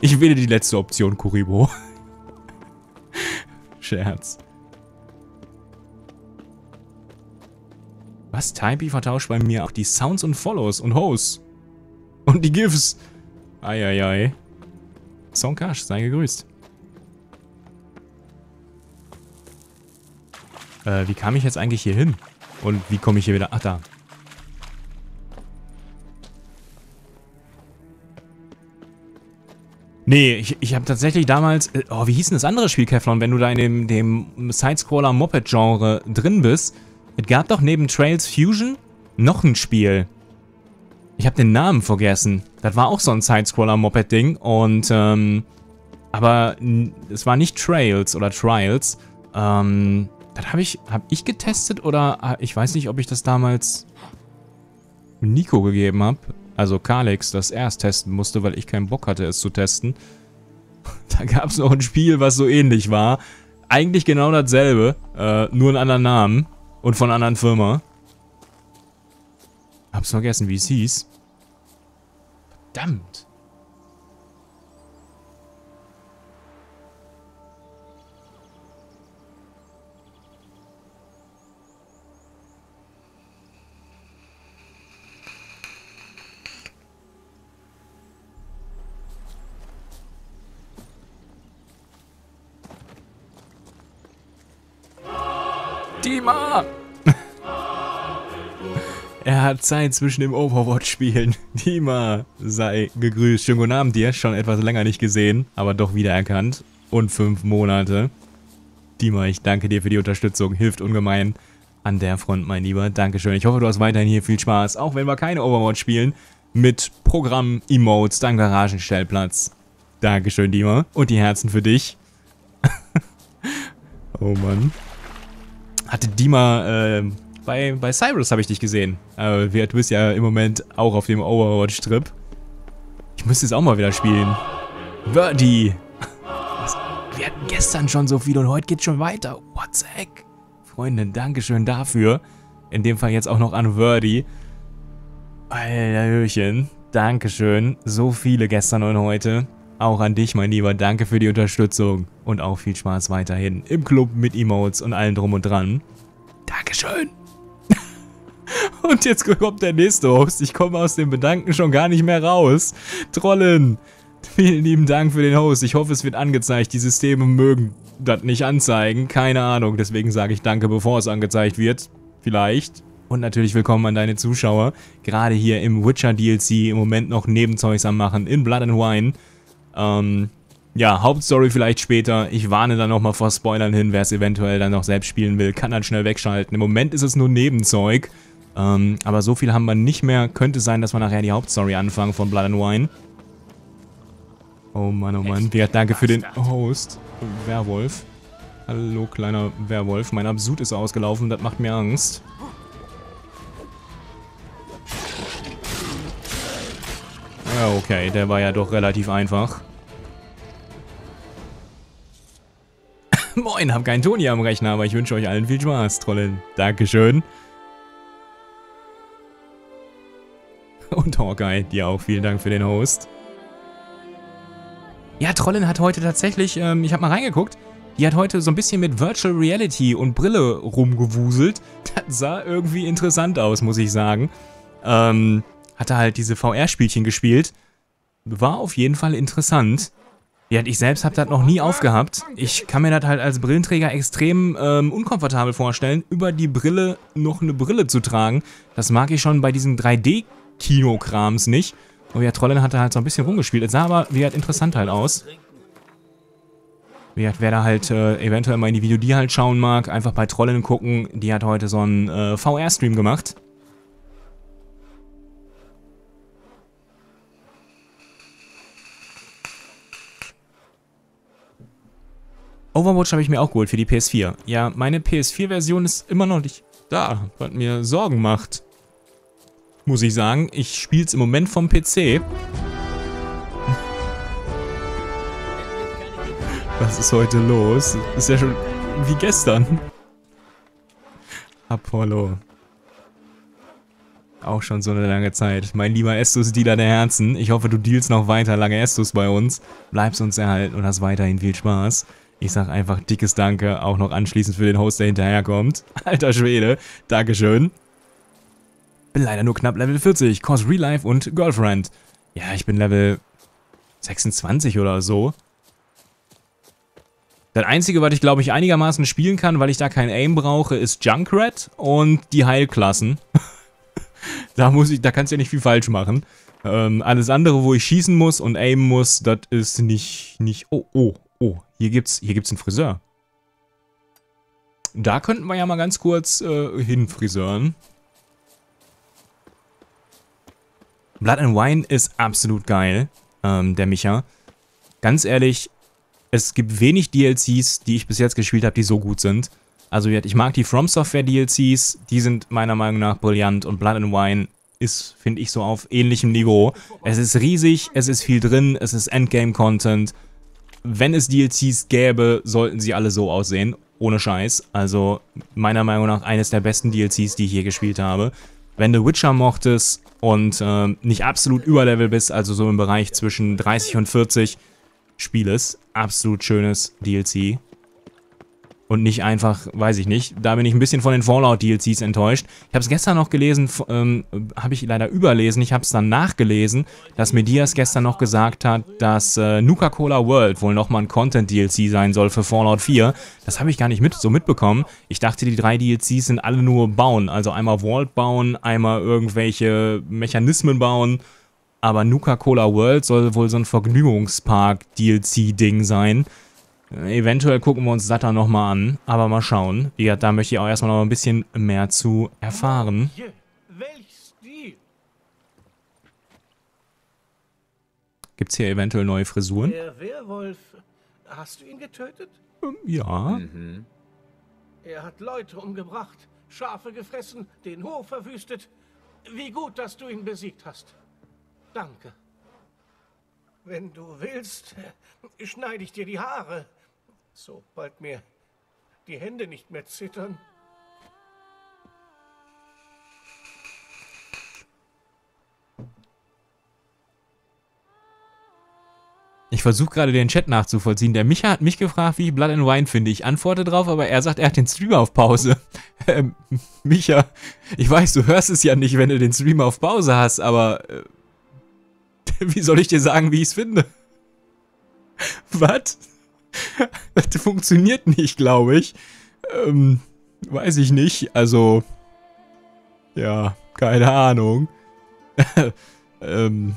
Ich wähle die letzte Option, Kuribo. Scherz. Was? Typey vertauscht bei mir auch die Sounds und Follows und Hosts. Und die GIFs. Eieiei. Songcash, sei gegrüßt. Äh, wie kam ich jetzt eigentlich hier hin? Und wie komme ich hier wieder? Ach, da. Nee, ich, ich habe tatsächlich damals... Oh, wie hieß denn das andere Spiel, Keflon? Wenn du da in dem, dem Sidescroller-Moped-Genre drin bist... Es gab doch neben Trails Fusion noch ein Spiel. Ich habe den Namen vergessen. Das war auch so ein Sidescroller-Moped-Ding. Und, ähm, aber es war nicht Trails oder Trials. Ähm, das habe ich, hab ich getestet oder ich weiß nicht, ob ich das damals Nico gegeben habe. Also Kalix, dass er es testen musste, weil ich keinen Bock hatte, es zu testen. Da gab es noch ein Spiel, was so ähnlich war. Eigentlich genau dasselbe, äh, nur einen anderen Namen. Und von einer anderen Firma. Hab's vergessen, wie es hieß. Verdammt. Dima! Er hat Zeit zwischen dem Overwatch-Spielen. Dima sei gegrüßt. Schönen guten Abend dir. Schon etwas länger nicht gesehen, aber doch wiedererkannt. Und fünf Monate. Dima, ich danke dir für die Unterstützung. Hilft ungemein an der Front, mein Lieber. Dankeschön. Ich hoffe, du hast weiterhin hier viel Spaß, auch wenn wir keine Overwatch spielen. Mit Programm, Emotes, deinem Garagenstellplatz. Dankeschön, Dima. Und die Herzen für dich. Oh Mann. Hatte Dima, äh, bei, bei Cyrus habe ich dich gesehen. Äh, du bist ja im Moment auch auf dem Overwatch-Trip. Ich müsste es auch mal wieder spielen. Verdi. Wir hatten gestern schon so viel und heute geht's schon weiter. What the heck? Freunde, Dankeschön dafür. In dem Fall jetzt auch noch an Verdi. Alter Hörchen, Dankeschön. So viele gestern und heute. Auch an dich, mein Lieber. Danke für die Unterstützung. Und auch viel Spaß weiterhin im Club mit Emotes und allem drum und dran. Dankeschön. Und jetzt kommt der nächste Host. Ich komme aus dem Bedanken schon gar nicht mehr raus. Trollen, vielen lieben Dank für den Host. Ich hoffe, es wird angezeigt. Die Systeme mögen das nicht anzeigen. Keine Ahnung. Deswegen sage ich Danke, bevor es angezeigt wird. Vielleicht. Und natürlich willkommen an deine Zuschauer, gerade hier im Witcher D L C, im Moment noch Nebenzeugs am Machen, in Blood and Wine. Ähm, ja, Hauptstory vielleicht später, ich warne dann nochmal vor Spoilern hin, wer es eventuell dann noch selbst spielen will, kann dann schnell wegschalten. Im Moment ist es nur Nebenzeug, ähm, aber so viel haben wir nicht mehr, könnte sein, dass wir nachher die Hauptstory anfangen von Blood and Wine. Oh Mann, oh Mann, ja, danke für den Host, Werwolf. Hallo kleiner Werwolf, mein Absud ist ausgelaufen, das macht mir Angst. Okay, der war ja doch relativ einfach. Moin, hab keinen Toni am Rechner, aber ich wünsche euch allen viel Spaß, Trollin. Dankeschön. Und Hawkeye, dir auch vielen Dank für den Host. Ja, Trollin hat heute tatsächlich, ähm, ich habe mal reingeguckt, die hat heute so ein bisschen mit Virtual Reality und Brille rumgewuselt. Das sah irgendwie interessant aus, muss ich sagen. Ähm... Hat er halt diese V R-Spielchen gespielt. War auf jeden Fall interessant. Ja, ich selbst habe das noch nie aufgehabt. Ich kann mir das halt als Brillenträger extrem ähm, unkomfortabel vorstellen, über die Brille noch eine Brille zu tragen. Das mag ich schon bei diesem drei D-Kino-Krams nicht. Und ja, Trollen hat da halt so ein bisschen rumgespielt. Es sah aber, wie halt interessant halt aus. Wie halt, wer da halt äh, eventuell mal in die Videodie halt schauen mag, einfach bei Trollen gucken. Die hat heute so einen äh, V R-Stream gemacht. Overwatch habe ich mir auch geholt für die P S vier. Ja, meine P S vier-Version ist immer noch nicht da, was mir Sorgen macht. Muss ich sagen, ich spiele es im Moment vom P C. Was ist heute los? Ist ja schon wie gestern. Apollo. Auch schon so eine lange Zeit. Mein lieber Estus, Dealer der Herzen. Ich hoffe, du dealst noch weiter lange Estus bei uns. Bleibst uns erhalten und hast weiterhin viel Spaß. Ich sag einfach dickes Danke, auch noch anschließend für den Host, der hinterherkommt. Alter Schwede, Dankeschön. Bin leider nur knapp Level vierzig, Cause Real Life und Girlfriend. Ja, ich bin Level sechsundzwanzig oder so. Das Einzige, was ich, glaube ich, einigermaßen spielen kann, weil ich da kein Aim brauche, ist Junkrat und die Heilklassen. Da muss ich, da kannst du ja nicht viel falsch machen. Ähm, alles andere, wo ich schießen muss und aimen muss, das ist nicht, nicht, oh, oh. Oh, hier gibt's, hier gibt's einen Friseur. Da könnten wir ja mal ganz kurz äh, hinfriseuren. Blood and Wine ist absolut geil, ähm, der Micha. Ganz ehrlich, es gibt wenig D L Cs, die ich bis jetzt gespielt habe, die so gut sind. Also ich mag die From Software D L Cs, die sind meiner Meinung nach brillant und Blood and Wine ist, finde ich, so auf ähnlichem Niveau. Es ist riesig, es ist viel drin, es ist Endgame-Content. Wenn es D L Cs gäbe, sollten sie alle so aussehen, ohne Scheiß. Also meiner Meinung nach eines der besten D L Cs, die ich je gespielt habe. Wenn du Witcher mochtest und äh, nicht absolut überlevel bist, also so im Bereich zwischen dreißig und vierzig, spiel es. Absolut schönes D L C. und nicht einfach, weiß ich nicht. Da bin ich ein bisschen von den Fallout-D L Cs enttäuscht. Ich habe es gestern noch gelesen, ähm, habe ich leider überlesen, ich habe es dann nachgelesen, dass Medias gestern noch gesagt hat, dass äh, Nuka-Cola World wohl nochmal ein Content-D L C sein soll für Fallout vier. Das habe ich gar nicht mit, so mitbekommen. Ich dachte, die drei D L Cs sind alle nur bauen. Also einmal Vault bauen, einmal irgendwelche Mechanismen bauen. Aber Nuka-Cola World soll wohl so ein Vergnügungspark-D L C-Ding sein. Äh, eventuell gucken wir uns das dann nochmal an, aber mal schauen. Ja, da möchte ich auch erstmal noch ein bisschen mehr zu erfahren. Gibt's hier eventuell neue Frisuren? Der Werwolf, hast du ihn getötet? Ähm, ja. Mhm. Er hat Leute umgebracht, Schafe gefressen, den Hof verwüstet. Wie gut, dass du ihn besiegt hast. Danke. Wenn du willst, schneide ich dir die Haare, sobald mir die Hände nicht mehr zittern. Ich versuche gerade den Chat nachzuvollziehen. Der Micha hat mich gefragt, wie ich Blood and Wine finde. Ich antworte drauf, aber er sagt, er hat den Stream auf Pause. Ähm, Micha, ich weiß, du hörst es ja nicht, wenn du den Stream auf Pause hast, aber... Äh, wie soll ich dir sagen, wie ich es finde? Was? Das funktioniert nicht, glaube ich. Ähm, weiß ich nicht. Also, ja, keine Ahnung. ähm,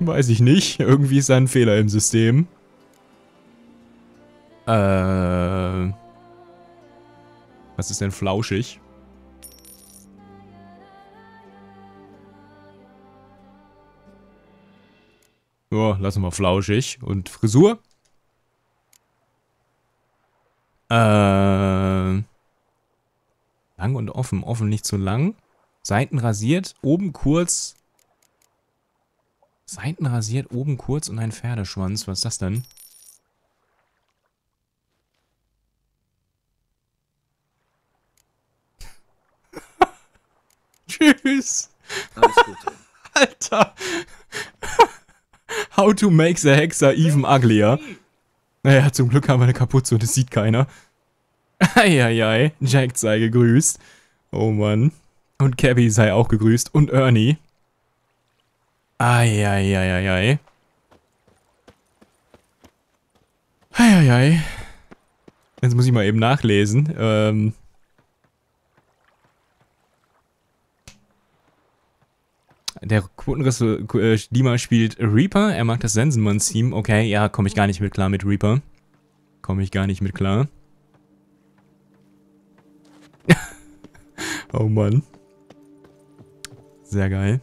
weiß ich nicht. Irgendwie ist da ein Fehler im System. Äh, was ist denn flauschig? Ja, lassen wir flauschig. Und Frisur? Äh. Lang und offen. Offen nicht zu lang. Seiten rasiert, oben kurz. Seiten rasiert, oben kurz und ein Pferdeschwanz. Was ist das denn? Tschüss. Alles Gute. Alter. How to make the Hexer even uglier. Naja, zum Glück haben wir eine Kapuze und es sieht keiner. Eieiei, Jack sei gegrüßt. Oh Mann. Und Cabby sei auch gegrüßt. Und Ernie. Eieieiei. Eieiei. Jetzt muss ich mal eben nachlesen. Ähm... Der Quotenriss Dima spielt Reaper. Er mag das Sensenmann-Team. Okay, ja, komme ich gar nicht mit klar mit Reaper. Komme ich gar nicht mit klar. Oh Mann. Sehr geil.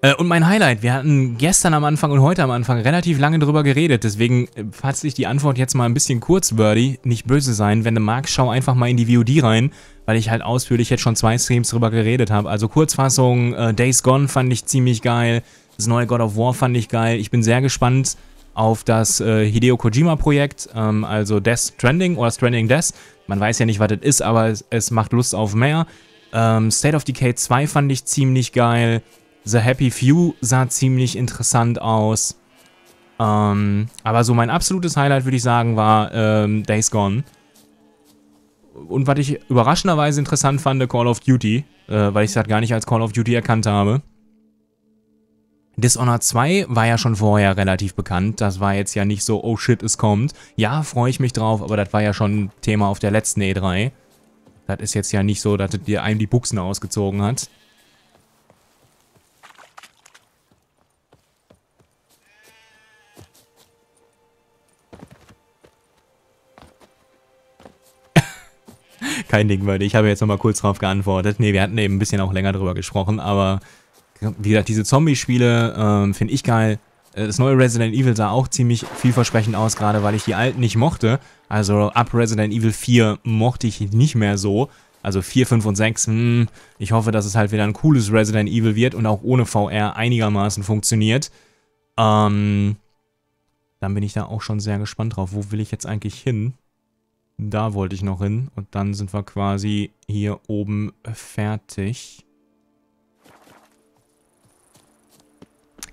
Äh, und mein Highlight. Wir hatten gestern am Anfang und heute am Anfang relativ lange drüber geredet. Deswegen fasse ich die Antwort jetzt mal ein bisschen kurz, Verdi. Nicht böse sein. Wenn du magst, schau einfach mal in die V O D rein, weil ich halt ausführlich jetzt schon zwei Streams drüber geredet habe. Also Kurzfassung, äh, Days Gone fand ich ziemlich geil, das neue God of War fand ich geil. Ich bin sehr gespannt auf das äh, Hideo Kojima-Projekt, ähm, also Death Stranding oder Stranding Death. Man weiß ja nicht, was das ist, aber es, es macht Lust auf mehr. Ähm, State of Decay zwei fand ich ziemlich geil. The Happy Few sah ziemlich interessant aus. Ähm, aber so mein absolutes Highlight, würde ich sagen, war ähm, Days Gone. Und was ich überraschenderweise interessant fand, Call of Duty, äh, weil ich es halt gar nicht als Call of Duty erkannt habe. Dishonored zwei war ja schon vorher relativ bekannt. Das war jetzt ja nicht so, oh shit, es kommt. Ja, freue ich mich drauf, aber das war ja schon Thema auf der letzten E drei. Das ist jetzt ja nicht so, dass dir einem die Buchsen ausgezogen hat. Kein Ding, weil ich habe jetzt nochmal kurz drauf geantwortet. Ne, wir hatten eben ein bisschen auch länger drüber gesprochen, aber wie gesagt, diese Zombie-Spiele ähm, finde ich geil. Das neue Resident Evil sah auch ziemlich vielversprechend aus, gerade weil ich die alten nicht mochte. Also ab Resident Evil vier mochte ich nicht mehr so. Also vier, fünf und sechs, mh, ich hoffe, dass es halt wieder ein cooles Resident Evil wird und auch ohne V R einigermaßen funktioniert. Ähm, dann bin ich da auch schon sehr gespannt drauf. Wo will ich jetzt eigentlich hin? Da wollte ich noch hin. Und dann sind wir quasi hier oben fertig.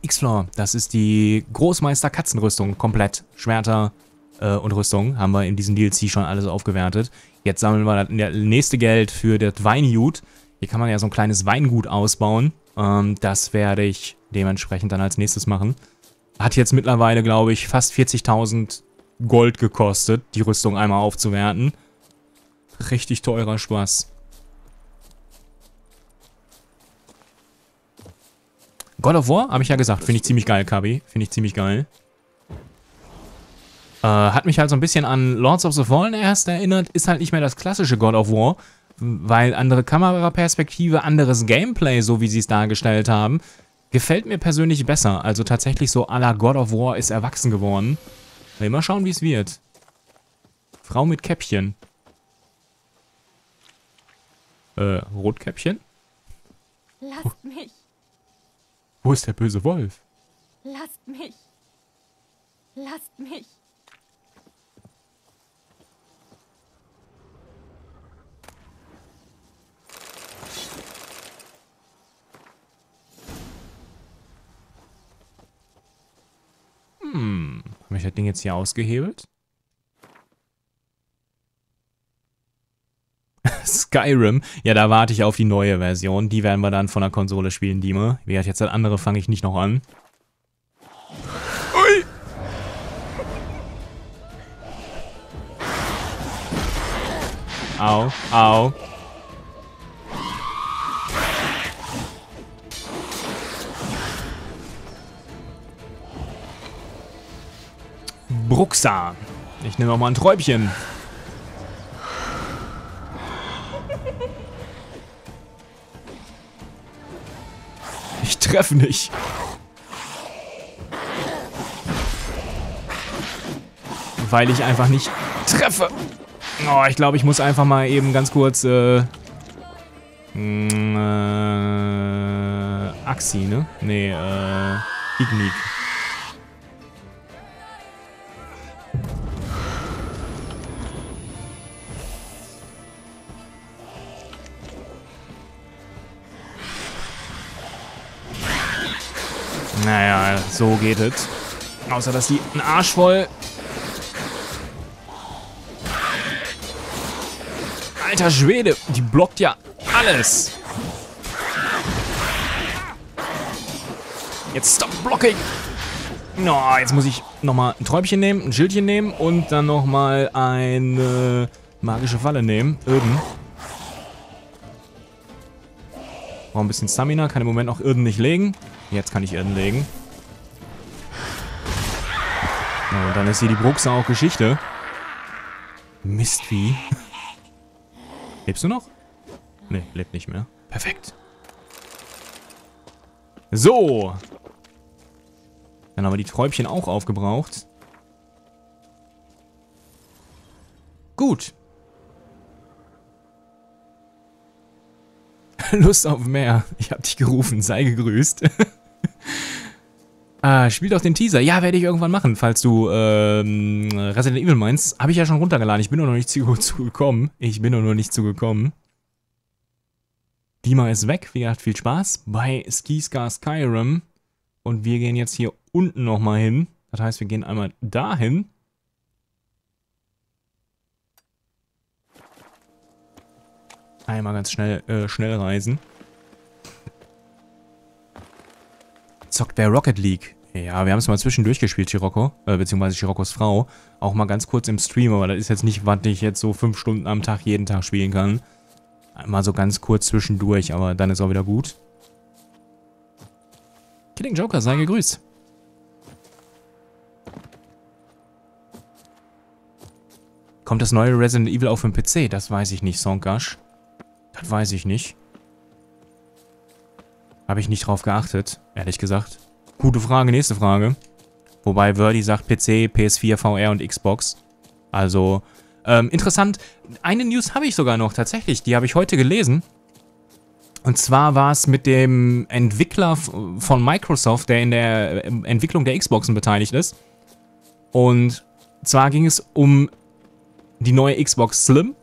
X-Floor, das ist die Großmeister-Katzenrüstung. Komplett. Schwerter, äh, und Rüstung haben wir in diesem D L C schon alles aufgewertet. Jetzt sammeln wir das nächste Geld für das Weingut. Hier kann man ja so ein kleines Weingut ausbauen. Ähm, das werde ich dementsprechend dann als nächstes machen. Hat jetzt mittlerweile, glaube ich, fast vierzigtausend Gold gekostet, die Rüstung einmal aufzuwerten. Richtig teurer Spaß. God of War, habe ich ja gesagt, finde ich ziemlich geil, Kabi. Finde ich ziemlich geil. Äh, hat mich halt so ein bisschen an Lords of the Fallen erst erinnert. Ist halt nicht mehr das klassische God of War, weil andere Kameraperspektive, anderes Gameplay, so wie sie es dargestellt haben, gefällt mir persönlich besser. Also tatsächlich so à la God of War ist erwachsen geworden. Mal schauen, wie es wird. Frau mit Käppchen. Äh, Rotkäppchen? Lasst mich. Wo ist der böse Wolf? Lasst mich. Lasst mich. Hm. Habe ich das Ding jetzt hier ausgehebelt? Skyrim. Ja, da warte ich auf die neue Version. Die werden wir dann von der Konsole spielen, Dima. Wie gesagt, jetzt das andere fange ich nicht noch an. Ui! Au, au. Bruxa. Ich nehme auch mal ein Träubchen. Ich treffe nicht. Weil ich einfach nicht treffe. Oh, ich glaube, ich muss einfach mal eben ganz kurz... Äh, äh, Axi, ne? Nee, äh... Ignik. Naja, so geht es. Außer, dass die einen Arsch voll... Alter Schwede, die blockt ja alles. Jetzt stop blocking. No, jetzt muss ich nochmal ein Träubchen nehmen, ein Schildchen nehmen und dann nochmal eine magische Falle nehmen. Irden. Brauche ein bisschen Stamina, kann im Moment auch Irden nicht legen. Jetzt kann ich Irden legen. Ja, und dann ist hier die Bruxe auch Geschichte. Mistvieh. Lebst du noch? Ne, lebt nicht mehr. Perfekt. So. Dann haben wir die Träubchen auch aufgebraucht. Gut. Lust auf mehr. Ich hab dich gerufen. Sei gegrüßt. Ah, spiel doch den Teaser. Ja, werde ich irgendwann machen, falls du ähm, Resident Evil meinst. Habe ich ja schon runtergeladen. Ich bin nur noch nicht zugekommen. Ich bin nur noch nicht zugekommen. Dima ist weg. Wie gesagt, viel Spaß bei Skiscar Skyrim. Und wir gehen jetzt hier unten nochmal hin. Das heißt, wir gehen einmal dahin. Einmal ganz schnell, äh, schnell reisen. Zockt der Rocket League. Ja, wir haben es mal zwischendurch gespielt, Scirocco. Äh, beziehungsweise Sciroccos Frau. Auch mal ganz kurz im Stream, aber das ist jetzt nicht, was ich jetzt so fünf Stunden am Tag jeden Tag spielen kann. Mal so ganz kurz zwischendurch, aber dann ist auch wieder gut. Killing Joker, sei gegrüßt. Kommt das neue Resident Evil auf dem P C? Das weiß ich nicht, Songcash. Das weiß ich nicht. Habe ich nicht drauf geachtet, ehrlich gesagt. Gute Frage, nächste Frage. Wobei Verdi sagt P C, P S vier, V R und Xbox. Also, ähm, interessant. Eine News habe ich sogar noch, tatsächlich. Die habe ich heute gelesen. Und zwar war es mit dem Entwickler von Microsoft, der in der Entwicklung der Xboxen beteiligt ist. Und zwar ging es um die neue Xbox Slim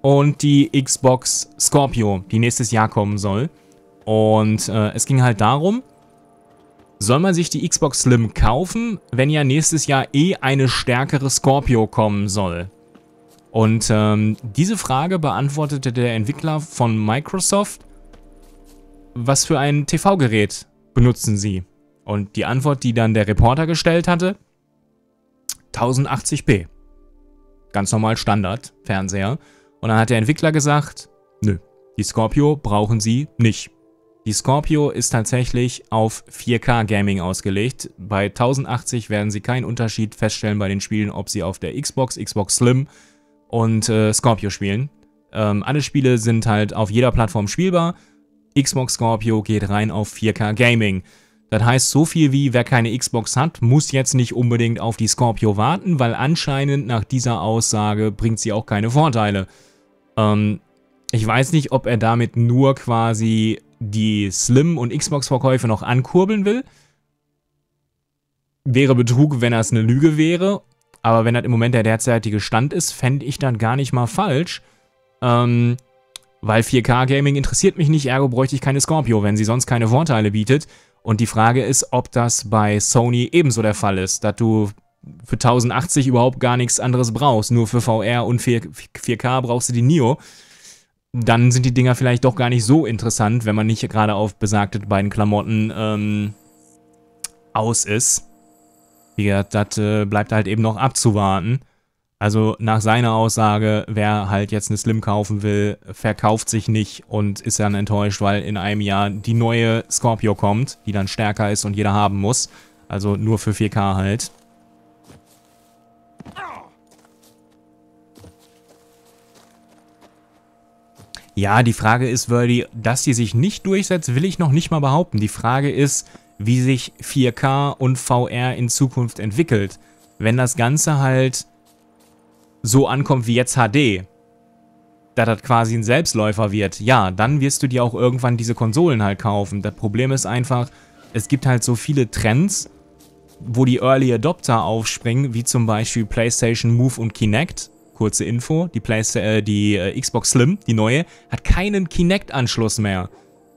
und die Xbox Scorpio, die nächstes Jahr kommen soll. Und äh, es ging halt darum, Soll man sich die Xbox Slim kaufen, wenn ja nächstes Jahr eh eine stärkere Scorpio kommen soll? Und ähm, diese Frage beantwortete der Entwickler von Microsoft. Was für ein T V-Gerät benutzen Sie? Und die Antwort, die dann der Reporter gestellt hatte, tausendachtzig p. Ganz normal Standard-Fernseher. Und dann hat der Entwickler gesagt, nö, die Scorpio brauchen Sie nicht. Die Scorpio ist tatsächlich auf vier K Gaming ausgelegt. Bei tausendachtzig werden Sie keinen Unterschied feststellen bei den Spielen, ob Sie auf der Xbox, Xbox Slim und äh, Scorpio spielen. Ähm, alle Spiele sind halt auf jeder Plattform spielbar. Xbox Scorpio geht rein auf vier K Gaming. Das heißt, so viel wie, wer keine Xbox hat, muss jetzt nicht unbedingt auf die Scorpio warten, weil anscheinend nach dieser Aussage bringt sie auch keine Vorteile. Ähm, ich weiß nicht, ob er damit nur quasi die Slim- und Xbox-Verkäufe noch ankurbeln will. Wäre Betrug, wenn das eine Lüge wäre. Aber wenn das im Moment der derzeitige Stand ist, fände ich dann gar nicht mal falsch. Ähm, weil vier K Gaming interessiert mich nicht, ergo bräuchte ich keine Scorpio, wenn sie sonst keine Vorteile bietet. Und die Frage ist, ob das bei Sony ebenso der Fall ist, dass du für tausendachtzig überhaupt gar nichts anderes brauchst. Nur für V R und vier K brauchst du die Neo. Dann sind die Dinger vielleicht doch gar nicht so interessant, wenn man nicht gerade auf besagte beiden Klamotten ähm, aus ist. Wie gesagt, das äh, bleibt halt eben noch abzuwarten. Also nach seiner Aussage, wer halt jetzt eine Slim kaufen will, verkauft sich nicht und ist dann enttäuscht, weil in einem Jahr die neue Scorpio kommt, die dann stärker ist und jeder haben muss. Also nur für vier K halt. Ja, die Frage ist, Verdi, dass sie sich nicht durchsetzt, will ich noch nicht mal behaupten. Die Frage ist, wie sich vier K und V R in Zukunft entwickelt. Wenn das Ganze halt so ankommt wie jetzt H D, dass das quasi ein Selbstläufer wird, ja, dann wirst du dir auch irgendwann diese Konsolen halt kaufen. Das Problem ist einfach, es gibt halt so viele Trends, wo die Early Adopter aufspringen, wie zum Beispiel PlayStation Move und Kinect. Kurze Info, die, äh, die äh, Xbox Slim, die neue, hat keinen Kinect-Anschluss mehr.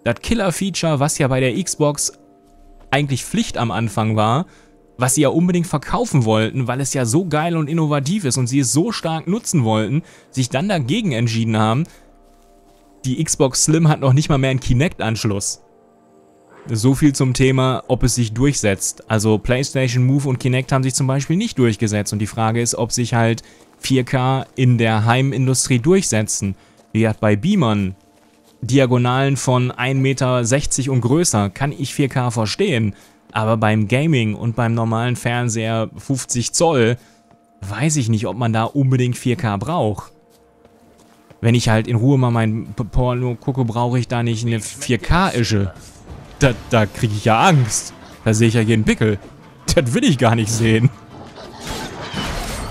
Das Killer-Feature, was ja bei der Xbox eigentlich Pflicht am Anfang war, was sie ja unbedingt verkaufen wollten, weil es ja so geil und innovativ ist und sie es so stark nutzen wollten, sich dann dagegen entschieden haben, die Xbox Slim hat noch nicht mal mehr einen Kinect-Anschluss. So viel zum Thema, ob es sich durchsetzt. Also PlayStation Move und Kinect haben sich zum Beispiel nicht durchgesetzt und die Frage ist, ob sich halt vier K in der Heimindustrie durchsetzen. Wie gesagt, bei Beamern, Diagonalen von ein Meter sechzig und größer, kann ich vier K verstehen. Aber beim Gaming und beim normalen Fernseher fünfzig Zoll weiß ich nicht, ob man da unbedingt vier K braucht. Wenn ich halt in Ruhe mal mein Porno gucke, brauche ich da nicht eine vier K-Ische. Da, da kriege ich ja Angst. Da sehe ich ja jeden Pickel. Das will ich gar nicht sehen.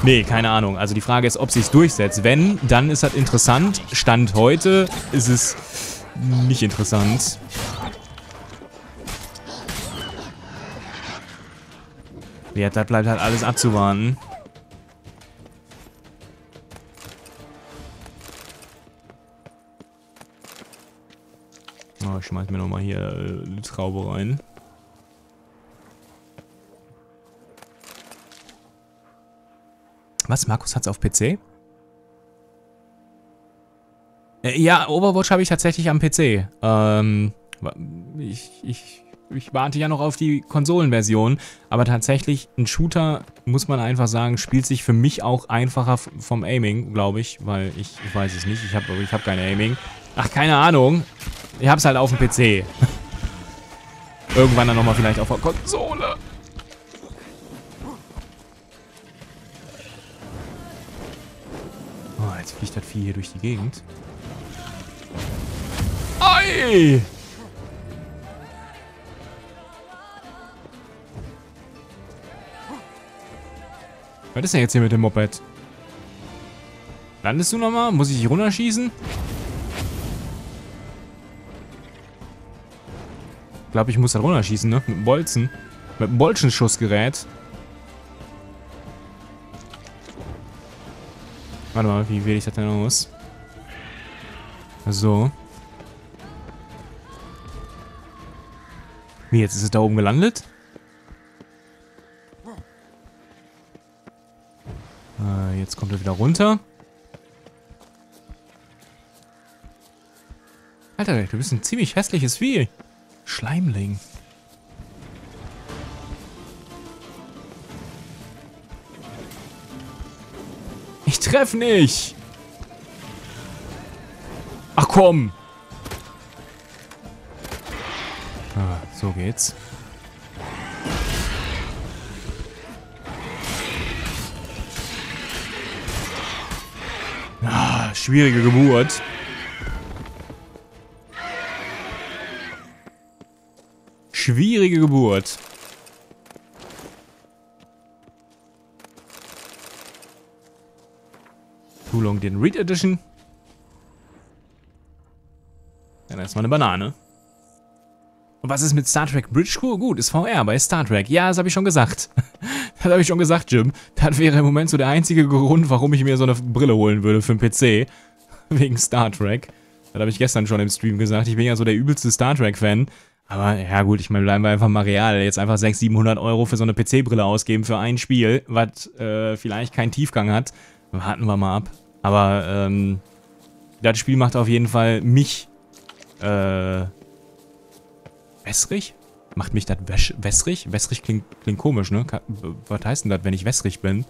Nee, keine Ahnung. Also die Frage ist, ob sie es durchsetzt. Wenn, dann ist das interessant. Stand heute ist es nicht interessant. Ja, das bleibt halt alles abzuwarten. Oh, ich schmeiß mir nochmal hier äh, eine Traube rein. Was? Markus hat's auf P C? Äh, ja, Overwatch habe ich tatsächlich am P C. Ähm, ich, ich, ich warte ja noch auf die Konsolenversion. Aber tatsächlich, ein Shooter, muss man einfach sagen, spielt sich für mich auch einfacher vom Aiming, glaube ich. Weil ich, ich weiß es nicht. Ich habe ich hab keine Aiming. Ach, keine Ahnung. Ich hab's halt auf dem P C. Irgendwann dann nochmal vielleicht auf der Konsole. Jetzt fliegt das Vieh hier durch die Gegend. Ei! Was ist denn jetzt hier mit dem Moped? Landest du nochmal? Muss ich dich runterschießen? Ich glaube, ich muss da runterschießen, ne? Mit dem Bolzen. Mit dem Bolzenschussgerät. Warte mal, wie wähle ich das denn aus? So. Wie, jetzt ist es da oben gelandet? wieder runter. Alter, du bist ein ziemlich hässliches Vieh. Schleimling. Ich treffe nicht. Ach komm. Ah, so geht's. Ah, schwierige Geburt. Schwierige Geburt. Too long didn't read edition. Dann erstmal eine Banane. Und was ist mit Star Trek Bridge Crew? Gut, ist V R bei Star Trek. Ja, das habe ich schon gesagt. Das habe ich schon gesagt, Jim. Das wäre im Moment so der einzige Grund, warum ich mir so eine Brille holen würde für den P C. Wegen Star Trek. Das habe ich gestern schon im Stream gesagt. Ich bin ja so der übelste Star Trek-Fan. Aber ja gut, ich meine, bleiben wir einfach mal real. Jetzt einfach sechshundert, siebenhundert Euro für so eine P C-Brille ausgeben für ein Spiel, was äh, vielleicht keinen Tiefgang hat. Warten wir mal ab. Aber ähm, das Spiel macht auf jeden Fall mich äh, wässrig. Macht mich das wässrig? Wässrig klingt, klingt komisch, ne? Was heißt denn das, wenn ich wässrig bin?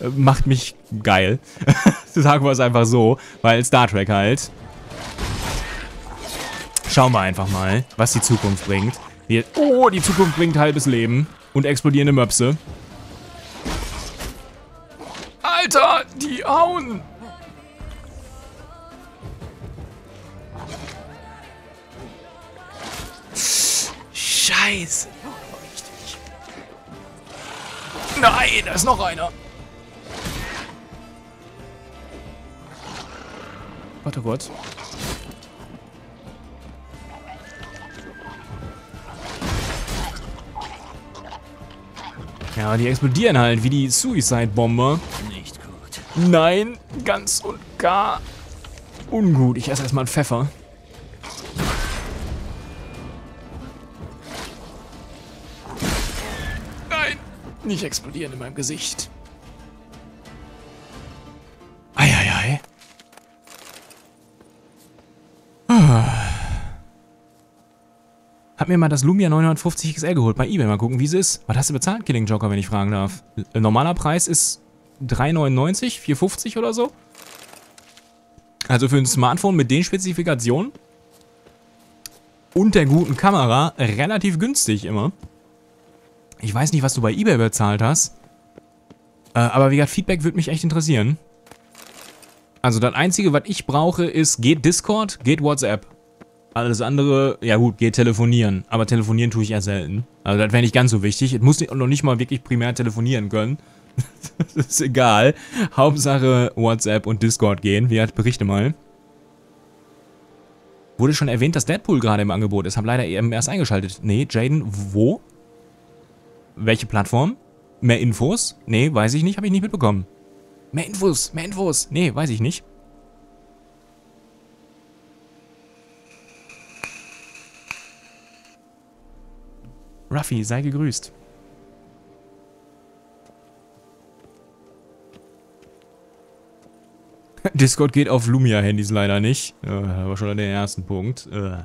Äh, macht mich geil. Sagen wir es einfach so, weil Star Trek halt... Schauen wir einfach mal, was die Zukunft bringt. Hier, oh, die Zukunft bringt halbes Leben und explodierende Möpse. Alter, die hauen! Scheiße. Nein, da ist noch einer. Warte kurz. Ja, die explodieren halt wie die Suicide-Bomber. Nicht gut. Nein, ganz und gar ungut. Ich esse erstmal einen Pfeffer. Nein, nicht explodieren in meinem Gesicht. Eieiei. Ah. Hab mir mal das Lumia neunhundertfünfzig X L geholt bei eBay. Mal gucken, wie es ist. Was hast du bezahlt, Killing Joker, wenn ich fragen darf? L normaler Preis ist drei neunundneunzig, vier fünfzig oder so. Also für ein Smartphone mit den Spezifikationen und der guten Kamera relativ günstig immer. Ich weiß nicht, was du bei eBay bezahlt hast. Äh, aber wie gesagt, Feedback würde mich echt interessieren. Also das Einzige, was ich brauche, ist, geht Discord, geht WhatsApp. Alles andere, ja gut, geht telefonieren. Aber telefonieren tue ich eher selten. Also das wäre nicht ganz so wichtig. Ich muss noch nicht mal wirklich primär telefonieren können. Das ist egal. Hauptsache WhatsApp und Discord gehen. Wie hat berichte mal. Wurde schon erwähnt, dass Deadpool gerade im Angebot ist. Hab leider eben erst eingeschaltet. Nee, Jaden, wo? Welche Plattform? Mehr Infos? Nee, weiß ich nicht. Habe ich nicht mitbekommen. Mehr Infos, mehr Infos. Nee, weiß ich nicht. Ruffy, sei gegrüßt. Discord geht auf Lumia-Handys leider nicht. Äh, aber schon an den ersten Punkt. Äh.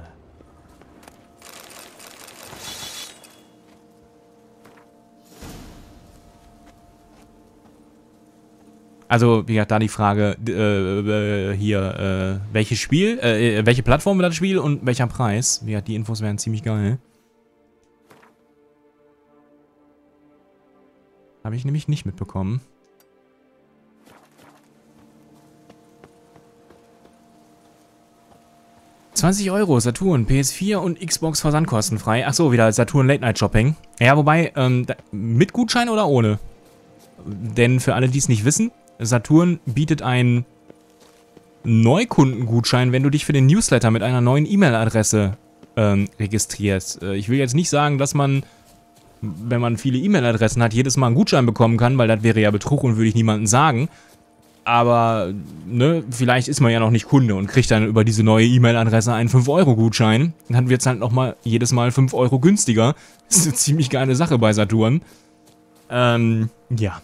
Also, wie gesagt, da die Frage, äh, äh, hier, äh, welches Spiel, äh, welche Plattform das Spiel und welcher Preis. Wie gesagt, die Infos wären ziemlich geil. Habe ich nämlich nicht mitbekommen. zwanzig Euro Saturn, P S vier und Xbox versandkostenfrei. Achso, wieder Saturn Late Night Shopping. Ja, wobei, ähm, da, mit Gutschein oder ohne? Denn für alle, die es nicht wissen, Saturn bietet einen Neukundengutschein, wenn du dich für den Newsletter mit einer neuen E-Mail-Adresse ähm, registrierst. Äh, ich will jetzt nicht sagen, dass man... wenn man viele E-Mail-Adressen hat, jedes Mal einen Gutschein bekommen kann, weil das wäre ja Betrug und würde ich niemandem sagen. Aber, ne, vielleicht ist man ja noch nicht Kunde und kriegt dann über diese neue E-Mail-Adresse einen fünf Euro Gutschein. Dann wird es halt nochmal jedes Mal fünf Euro günstiger. Das ist eine ziemlich geile Sache bei Saturn. Ähm, ja.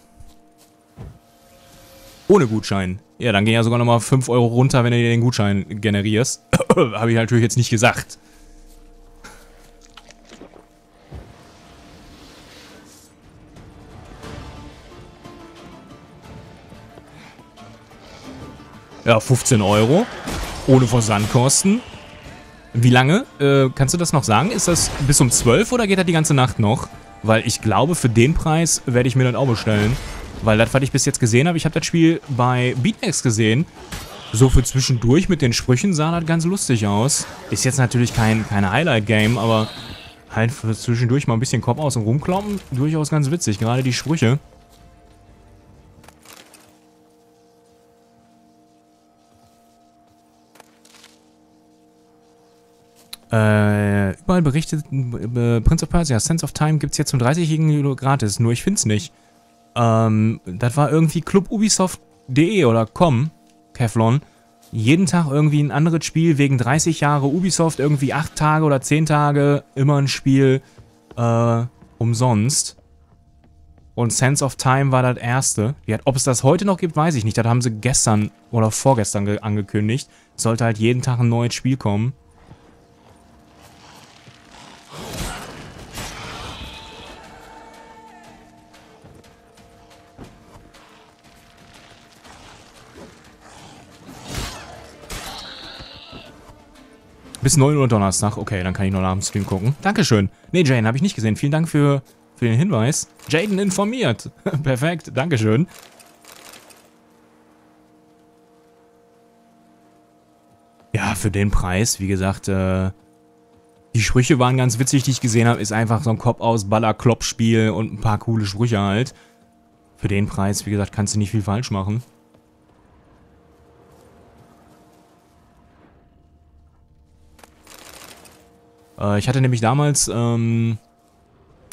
Ohne Gutschein. Ja, dann gehen ja sogar nochmal fünf Euro runter, wenn du dir den Gutschein generierst. Habe ich natürlich jetzt nicht gesagt. Ja, fünfzehn Euro. Ohne Versandkosten. Wie lange? Äh, kannst du das noch sagen? Ist das bis um zwölf oder geht das die ganze Nacht noch? Weil ich glaube, für den Preis werde ich mir das auch bestellen. Weil das, was ich bis jetzt gesehen habe, ich habe das Spiel bei Beatnex gesehen. So für zwischendurch mit den Sprüchen sah das ganz lustig aus. Ist jetzt natürlich kein, kein Highlight-Game, aber halt für zwischendurch mal ein bisschen Kopf aus und rumkloppen, durchaus ganz witzig. Gerade die Sprüche. Äh, überall berichtet, äh, Prince of Persia, Sense of Time gibt's jetzt zum dreißigjährigen gratis, nur ich find's nicht. Ähm, das war irgendwie club ubisoft punkt de oder com, Keflon. Jeden Tag irgendwie ein anderes Spiel, wegen dreißig Jahre Ubisoft, irgendwie acht Tage oder zehn Tage, immer ein Spiel, äh, umsonst. Und Sense of Time war das erste. Ja, ob es das heute noch gibt, weiß ich nicht. Das haben sie gestern oder vorgestern angekündigt. Sollte halt jeden Tag ein neues Spiel kommen. Bis neun Uhr Donnerstag. Okay, dann kann ich noch nach dem Stream gucken. Dankeschön. Nee, Jaden, habe ich nicht gesehen. Vielen Dank für, für den Hinweis. Jaden informiert. Perfekt. Dankeschön. Ja, für den Preis, wie gesagt, äh, die Sprüche waren ganz witzig, die ich gesehen habe. Ist einfach so ein Kopf-aus-Baller-Klopp-Spiel und ein paar coole Sprüche halt. Für den Preis, wie gesagt, kannst du nicht viel falsch machen. Ich hatte nämlich damals, ähm,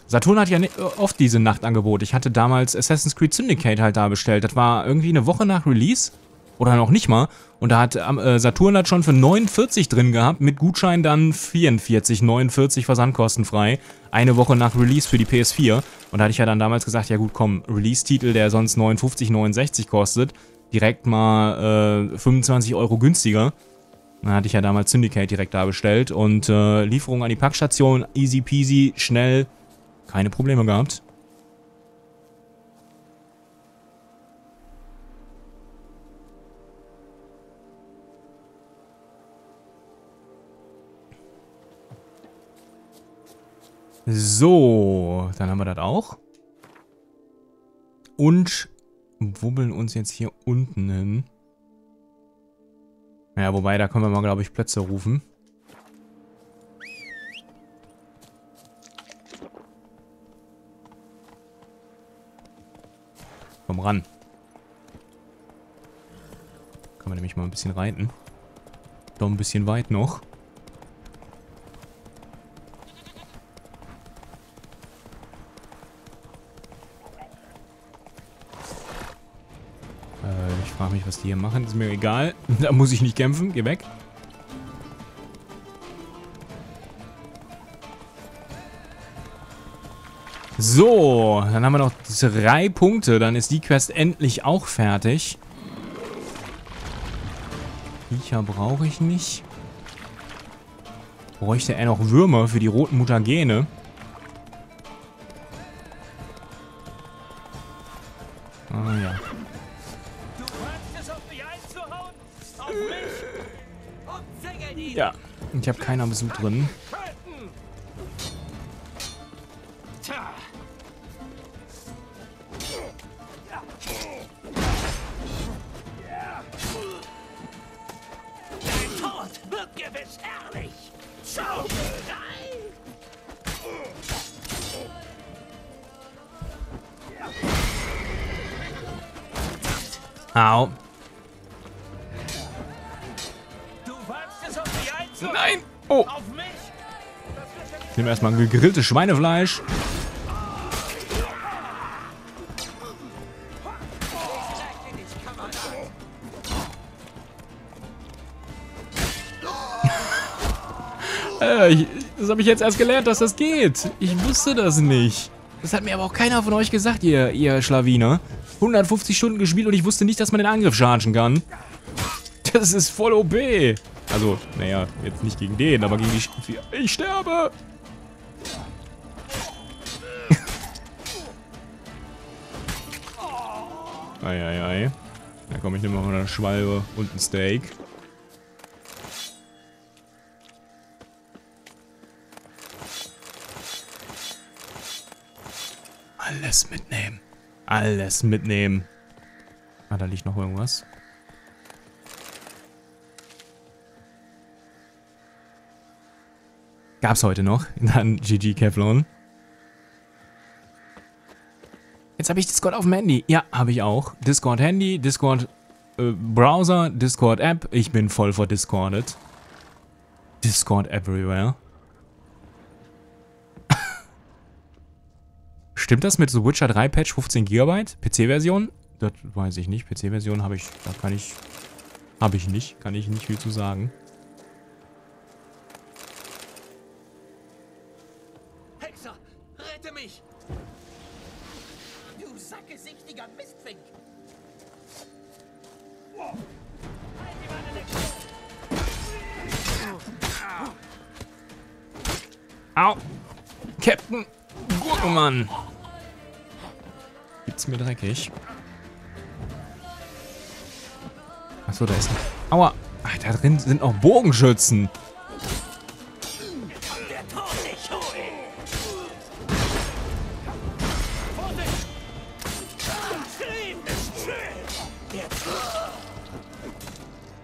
Saturn hat ja oft diese Nachtangebote. Ich hatte damals Assassin's Creed Syndicate halt da bestellt. Das war irgendwie eine Woche nach Release oder noch nicht mal. Und da hat äh, Saturn hat schon für neunundvierzig drin gehabt, mit Gutschein dann vierundvierzig, neunundvierzig versandkostenfrei. Eine Woche nach Release für die P S vier. Und da hatte ich ja dann damals gesagt, ja gut, komm, Release-Titel, der sonst neunundfünfzig, neunundsechzig kostet, direkt mal äh, fünfundzwanzig Euro günstiger. Da hatte ich ja damals Syndicate direkt da bestellt und äh, Lieferung an die Packstation, easy peasy, schnell, keine Probleme gehabt. So, dann haben wir das auch. Und wubbeln uns jetzt hier unten hin. Ja, wobei, da können wir mal, glaube ich, Plätze rufen. Komm ran. Kann man nämlich mal ein bisschen reiten. Doch ein bisschen weit noch. Ich frage mich, was die hier machen. Ist mir egal. Da muss ich nicht kämpfen. Geh weg. So, dann haben wir noch drei Punkte. Dann ist die Quest endlich auch fertig. Viecher brauche ich nicht. Bräuchte er noch Würmer für die roten Mutagene. Ah ja. Ja, ich habe keinen Besuch drin. Au. Nein! Oh! Ich nehme erstmal gegrilltes Schweinefleisch. äh, ich, das habe ich jetzt erst gelernt, dass das geht. Ich wusste das nicht. Das hat mir aber auch keiner von euch gesagt, ihr, ihr Schlawiner. hundertfünfzig Stunden gespielt und ich wusste nicht, dass man den Angriff chargen kann. Das ist voll O P. Also, naja, jetzt nicht gegen den, aber gegen die... Sch ich sterbe! Ei, ei, ei. Da komme ich nur mal von einer Schwalbe und ein Steak. Alles mitnehmen. Alles mitnehmen. Ah, da liegt noch irgendwas. Gab's heute noch. Dann G G Keflon. Jetzt habe ich Discord auf dem Handy. Ja, habe ich auch. Discord Handy, Discord äh, Browser, Discord App. Ich bin voll verdiscordet. Discord everywhere. Stimmt das mit so Witcher drei Patch fünfzehn Gigabyte? P C-Version? Das weiß ich nicht. P C-Version habe ich, da kann ich, habe ich nicht. Kann ich nicht viel zu sagen. Hexer, rette mich! Du sackgesichtiger Mistfink! Au! Captain Gurkenmann! Gibt's mir dreckig. Achso, da ist ein... Aua! Ach, da drin sind auch Bogenschützen.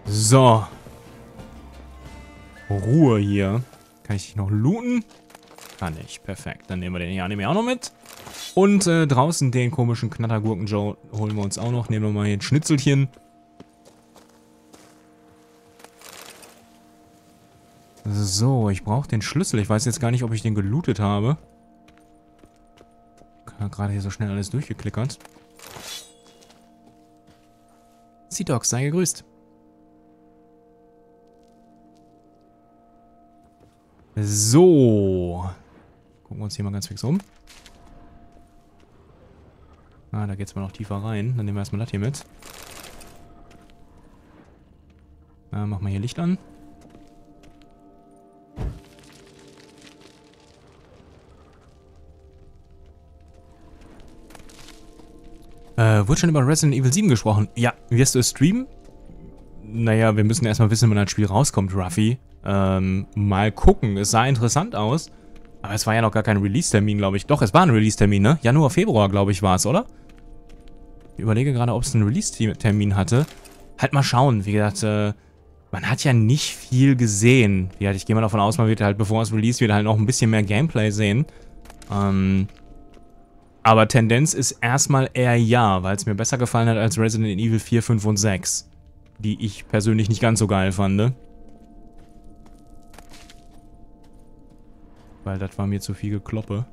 So. Ruhe hier. Kann ich dich noch looten? Kann ich. Perfekt. Dann nehmen wir den hier. Nehmen wir auch noch mit. Und äh, draußen den komischen Knattergurken-Joe holen wir uns auch noch. Nehmen wir mal hier ein Schnitzelchen. So, ich brauche den Schlüssel. Ich weiß jetzt gar nicht, ob ich den gelootet habe. Ich habe gerade hier so schnell alles durchgeklickert. Seedox, sei gegrüßt. So. Gucken wir uns hier mal ganz fix um. Ah, da geht's mal noch tiefer rein. Dann nehmen wir erstmal das hier mit. Äh, machen wir hier Licht an. Äh, wurde schon über Resident Evil sieben gesprochen. Ja, wirst du es streamen? Naja, wir müssen erstmal wissen, wann das Spiel rauskommt, Ruffy. Ähm, mal gucken. Es sah interessant aus. Aber es war ja noch gar kein Release-Termin, glaube ich. Doch, es war ein Release-Termin, ne? Januar, Februar, glaube ich, war es, oder? Ich überlege gerade, ob es einen Release-Termin hatte. Halt mal schauen. Wie gesagt, äh, man hat ja nicht viel gesehen. Wie gesagt, ich gehe mal davon aus, man wird halt, bevor es Release wird, halt noch ein bisschen mehr Gameplay sehen. Ähm, aber Tendenz ist erstmal eher ja, weil es mir besser gefallen hat als Resident Evil vier, fünf und sechs. Die ich persönlich nicht ganz so geil fand. Weil das war mir zu viel Gekloppe.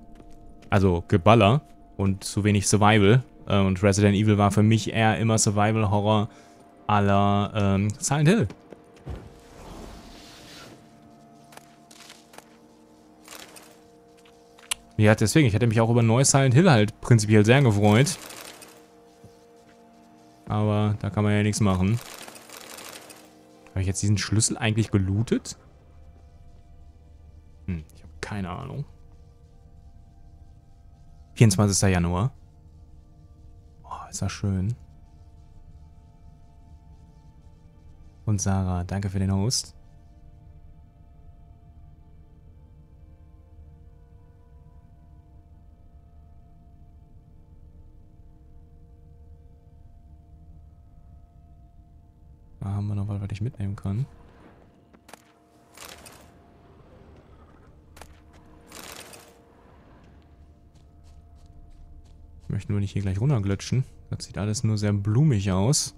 Also Geballer und zu wenig Survival. Und Resident Evil war für mich eher immer Survival-Horror à la ähm, Silent Hill. Ja, deswegen. Ich hätte mich auch über neues Silent Hill halt prinzipiell sehr gefreut. Aber da kann man ja nichts machen. Habe ich jetzt diesen Schlüssel eigentlich gelootet? Hm, ich habe keine Ahnung. vierundzwanzigster Januar. Oh, ist das schön. Und Sarah, danke für den Host. Da haben wir noch was, was ich mitnehmen kann. Ich möchte nur nicht hier gleich runterglitschen. Das sieht alles nur sehr blumig aus.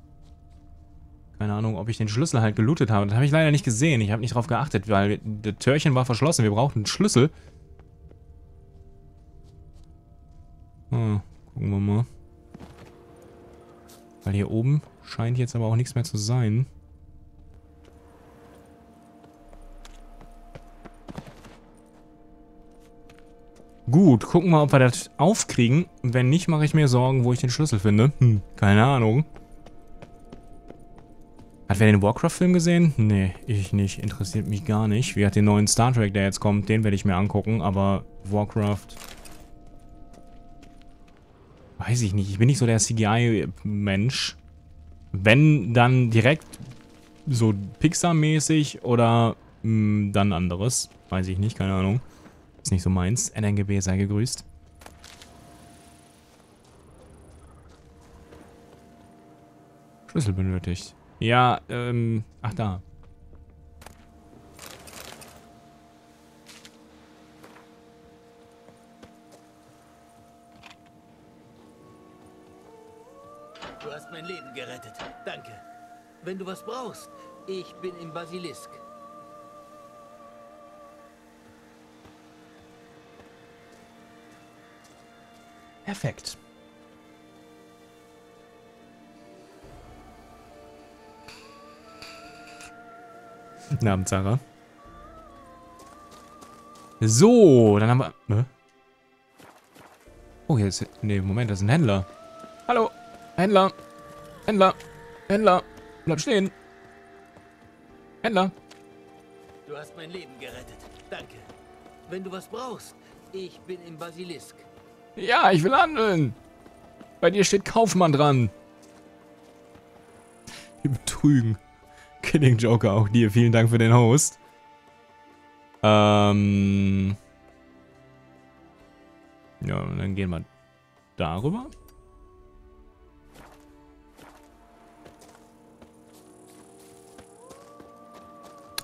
Keine Ahnung, ob ich den Schlüssel halt gelootet habe. Das habe ich leider nicht gesehen. Ich habe nicht drauf geachtet, weil das Türchen war verschlossen. Wir brauchten einen Schlüssel. Ah, gucken wir mal. Weil hier oben... scheint jetzt aber auch nichts mehr zu sein. Gut, gucken wir, ob wir das aufkriegen. Und wenn nicht, mache ich mir Sorgen, wo ich den Schlüssel finde. Hm, keine Ahnung. Hat wer den Warcraft-Film gesehen? Nee, ich nicht. Interessiert mich gar nicht. Wie hat den neuen Star Trek, der jetzt kommt, den werde ich mir angucken. Aber Warcraft... Weiß ich nicht. Ich bin nicht so der C G I-Mensch. Wenn, dann direkt so Pixar-mäßig oder mh, dann anderes. Weiß ich nicht, keine Ahnung. Ist nicht so meins. N N G B sei gegrüßt. Schlüssel benötigt. Ja, ähm, ach da. Du hast mein Leben gerettet. Danke. Wenn du was brauchst, ich bin im Basilisk. Perfekt. Guten Abend, Sarah. So, dann haben wir... Ne? Oh, hier ist... Ne, Moment, das ist ein Händler. Hallo, Händler. Händler. Händler. Bleib stehen. Händler. Du hast mein Leben gerettet. Danke. Wenn du was brauchst, ich bin im Basilisk. Ja, ich will handeln. Bei dir steht Kaufmann dran. Die betrügen. Kidding Joker, auch dir. Vielen Dank für den Host. Ähm. Ja, und dann gehen wir darüber.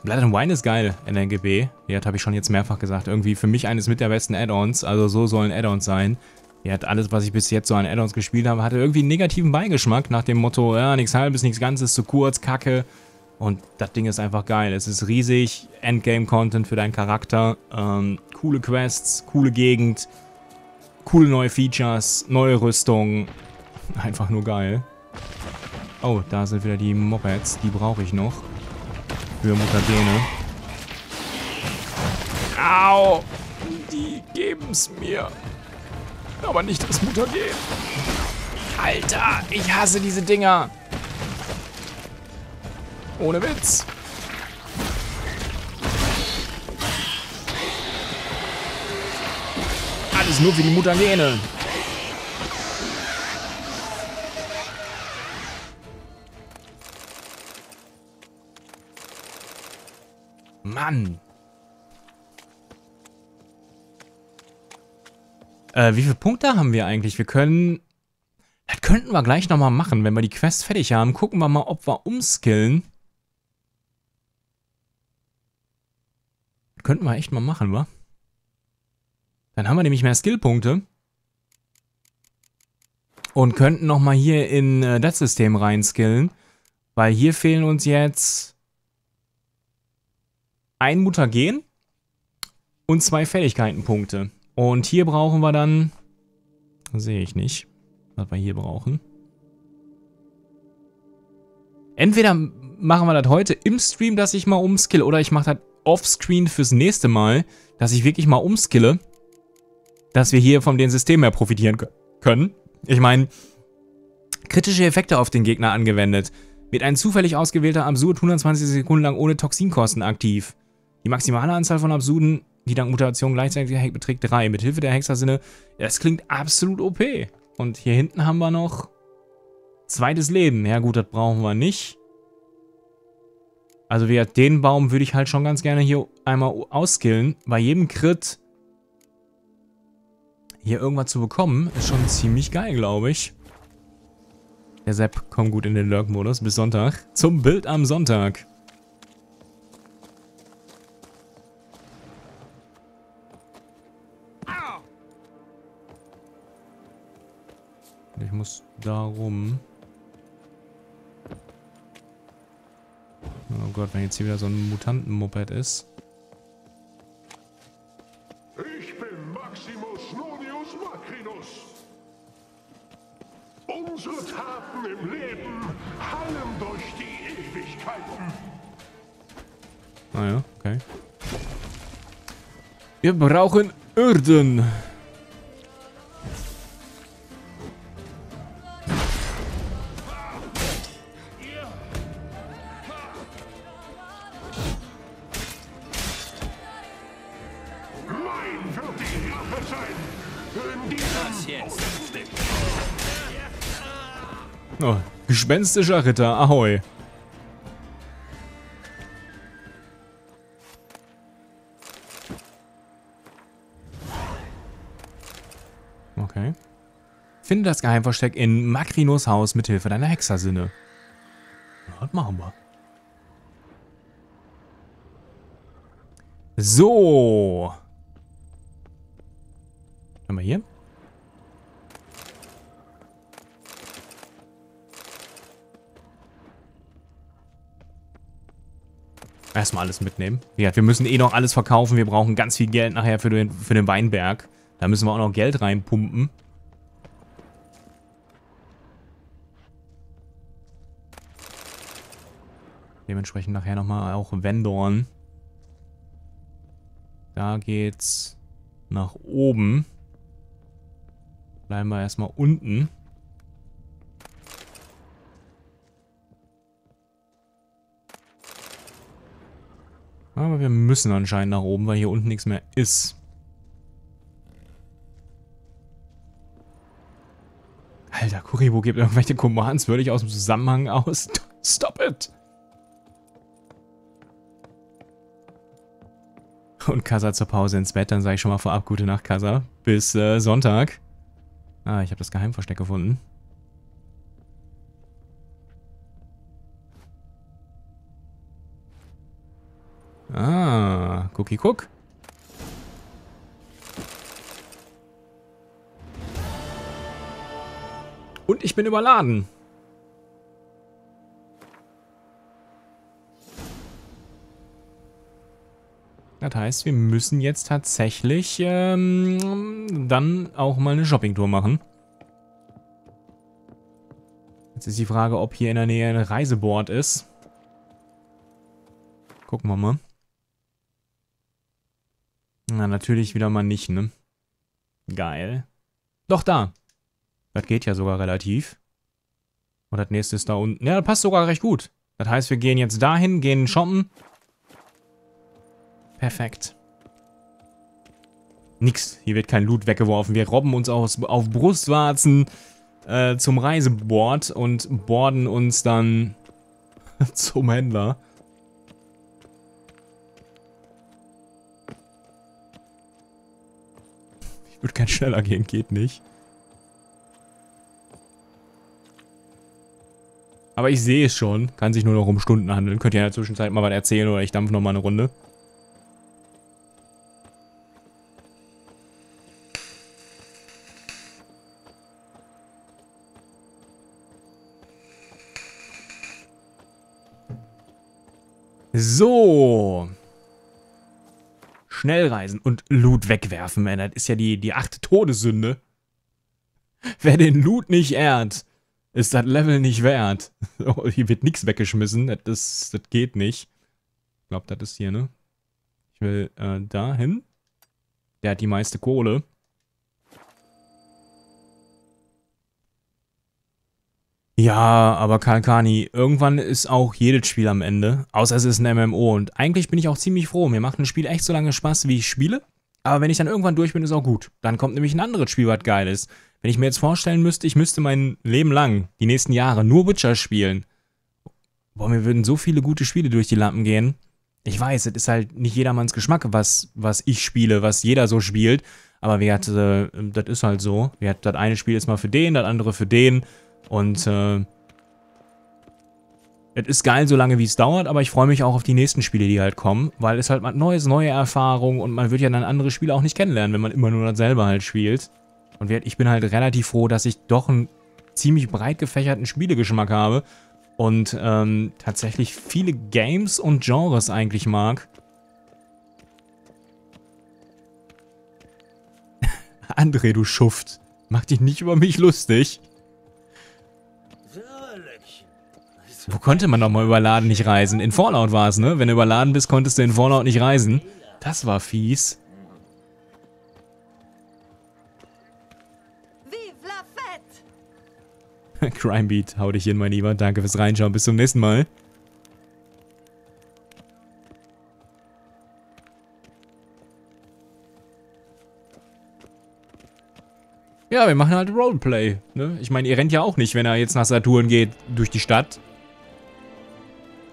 Blood and Wine ist geil, N N G B. Ja, das habe ich schon jetzt mehrfach gesagt. Irgendwie für mich eines mit der besten Add-ons. Also so sollen Add-ons sein. Ja, alles, was ich bis jetzt so an Add-ons gespielt habe, hatte irgendwie einen negativen Beigeschmack. Nach dem Motto, ja, nichts Halbes, nichts Ganzes, zu kurz, Kacke. Und das Ding ist einfach geil. Es ist riesig. Endgame-Content für deinen Charakter. Ähm, coole Quests, coole Gegend. Coole neue Features, neue Rüstung. Einfach nur geil. Oh, da sind wieder die Mopeds. Die brauche ich noch. Für Mutadene. Au! Die geben's mir. Aber nicht das Mutagen. Alter, ich hasse diese Dinger. Ohne Witz. Alles nur für die Mutagene. Mann. Äh, wie viele Punkte haben wir eigentlich? Wir können... Das könnten wir gleich nochmal machen, wenn wir die Quest fertig haben. Gucken wir mal, ob wir umskillen. Das könnten wir echt mal machen, wa? Dann haben wir nämlich mehr Skillpunkte. Und könnten nochmal hier in äh, das System reinskillen. Weil hier fehlen uns jetzt... ein Mutagen und zwei Fähigkeitenpunkte. Und hier brauchen wir dann... Sehe ich nicht, was wir hier brauchen. Entweder machen wir das heute im Stream, dass ich mal umskill, oder ich mache das offscreen fürs nächste Mal, dass ich wirklich mal umskille, dass wir hier von dem System her profitieren können. Ich meine, kritische Effekte auf den Gegner angewendet. Wird ein zufällig ausgewählter Absurd hundertzwanzig Sekunden lang ohne Toxinkosten aktiv. Die maximale Anzahl von Absuden, die dank Mutation gleichzeitig hackt, beträgt drei. Mithilfe der Hexersinne, das klingt absolut O P. Und hier hinten haben wir noch zweites Leben. Ja gut, das brauchen wir nicht. Also wie den Baum würde ich halt schon ganz gerne hier einmal auskillen. Bei jedem Crit hier irgendwas zu bekommen, ist schon ziemlich geil, glaube ich. Der Sepp kommt gut in den Lurk-Modus. Bis Sonntag. Zum Bild am Sonntag. Ich muss da rum. Oh Gott, wenn jetzt hier wieder so ein Mutanten-Moped ist. Ich bin Maximus Nonius Macrinus. Unsere Taten im Leben hallen durch die Ewigkeiten. Ah ja, okay. Wir brauchen Erden. Was jetzt? Oh, gespenstischer Ritter, ahoi. Okay. Finde das Geheimversteck in Makrinos Haus mit Hilfe deiner Hexersinne. Was machen wir? So. Haben wir hier? Erstmal alles mitnehmen. Ja, wir müssen eh noch alles verkaufen. Wir brauchen ganz viel Geld nachher für den, für den Weinberg. Da müssen wir auch noch Geld reinpumpen. Dementsprechend nachher nochmal auch Vendoren. Da geht's nach oben. Bleiben wir erstmal unten. Aber wir müssen anscheinend nach oben, weil hier unten nichts mehr ist. Alter, Kuribo gibt irgendwelche Commands völlig aus dem Zusammenhang aus. Stop it! Und Kasa zur Pause ins Bett, dann sage ich schon mal vorab gute Nacht, Kasa. Bis äh, Sonntag. Ah, ich habe das Geheimversteck gefunden. Ah, gucki guck. Und ich bin überladen. Das heißt, wir müssen jetzt tatsächlich ähm, dann auch mal eine Shoppingtour machen. Jetzt ist die Frage, ob hier in der Nähe ein Reiseboard ist. Gucken wir mal. Na, natürlich wieder mal nicht, ne? Geil. Doch, da. Das geht ja sogar relativ. Und das nächste ist da unten. Ja, das passt sogar recht gut. Das heißt, wir gehen jetzt dahin, gehen shoppen. Perfekt. Nix. Hier wird kein Loot weggeworfen. Wir robben uns aus, auf Brustwarzen äh, zum Reiseboard und boarden uns dann zum Händler. Ich würde kein schneller gehen. Geht nicht. Aber ich sehe es schon. Kann sich nur noch um Stunden handeln. Könnt ihr in der Zwischenzeit mal was erzählen oder ich dampfe nochmal eine Runde. So. Schnell reisen und Loot wegwerfen, man. Das ist ja die, die achte Todessünde. Wer den Loot nicht ehrt, ist das Level nicht wert. Oh, hier wird nichts weggeschmissen. Das, das, das geht nicht. Ich glaube, das ist hier, ne? Ich will äh, da hin. Der hat die meiste Kohle. Ja, aber Kalkani, irgendwann ist auch jedes Spiel am Ende, außer es ist ein M M O und eigentlich bin ich auch ziemlich froh, mir macht ein Spiel echt so lange Spaß, wie ich spiele, aber wenn ich dann irgendwann durch bin, ist auch gut. Dann kommt nämlich ein anderes Spiel, was geil ist. Wenn ich mir jetzt vorstellen müsste, ich müsste mein Leben lang, die nächsten Jahre, nur Witcher spielen. Boah, mir würden so viele gute Spiele durch die Lappen gehen. Ich weiß, es ist halt nicht jedermanns Geschmack, was, was ich spiele, was jeder so spielt, aber wir hatten, äh, das ist halt so, wir hatten, das eine Spiel ist mal für den, das andere für den. Und äh, es ist geil, solange wie es dauert, aber ich freue mich auch auf die nächsten Spiele, die halt kommen, weil es halt mal neues, neue Erfahrungen und man wird ja dann andere Spiele auch nicht kennenlernen, wenn man immer nur dasselbe halt spielt. Und ich bin halt relativ froh, dass ich doch einen ziemlich breit gefächerten Spielegeschmack habe und ähm, tatsächlich viele Games und Genres eigentlich mag. André, du Schuft, mach dich nicht über mich lustig. Wo konnte man nochmal überladen nicht reisen? In Fallout war es, ne? Wenn du überladen bist, konntest du in Fallout nicht reisen. Das war fies. Crimebeat, hau dich hin, mein Lieber. Danke fürs Reinschauen. Bis zum nächsten Mal. Ja, wir machen halt Roleplay, ne? Ich meine, ihr rennt ja auch nicht, wenn er jetzt nach Saturn geht, durch die Stadt.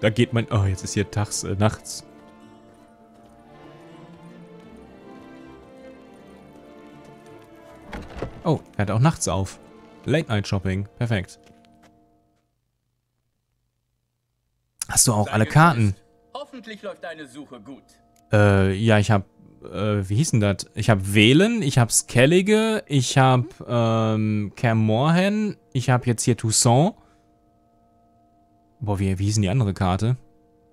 Da geht man... Oh, jetzt ist hier tags, äh, nachts. Oh, er hat auch nachts auf. Late-Night-Shopping. Perfekt. Hast du auch alle Karten? Hoffentlich läuft deine Suche gut. Äh, ja, ich hab... Äh, wie hieß denn das? Ich habe Wählen, ich habe Skellige, ich habe ähm, Kermorhen, ich habe jetzt hier Toussaint. Boah, wie, wie hieß denn die andere Karte?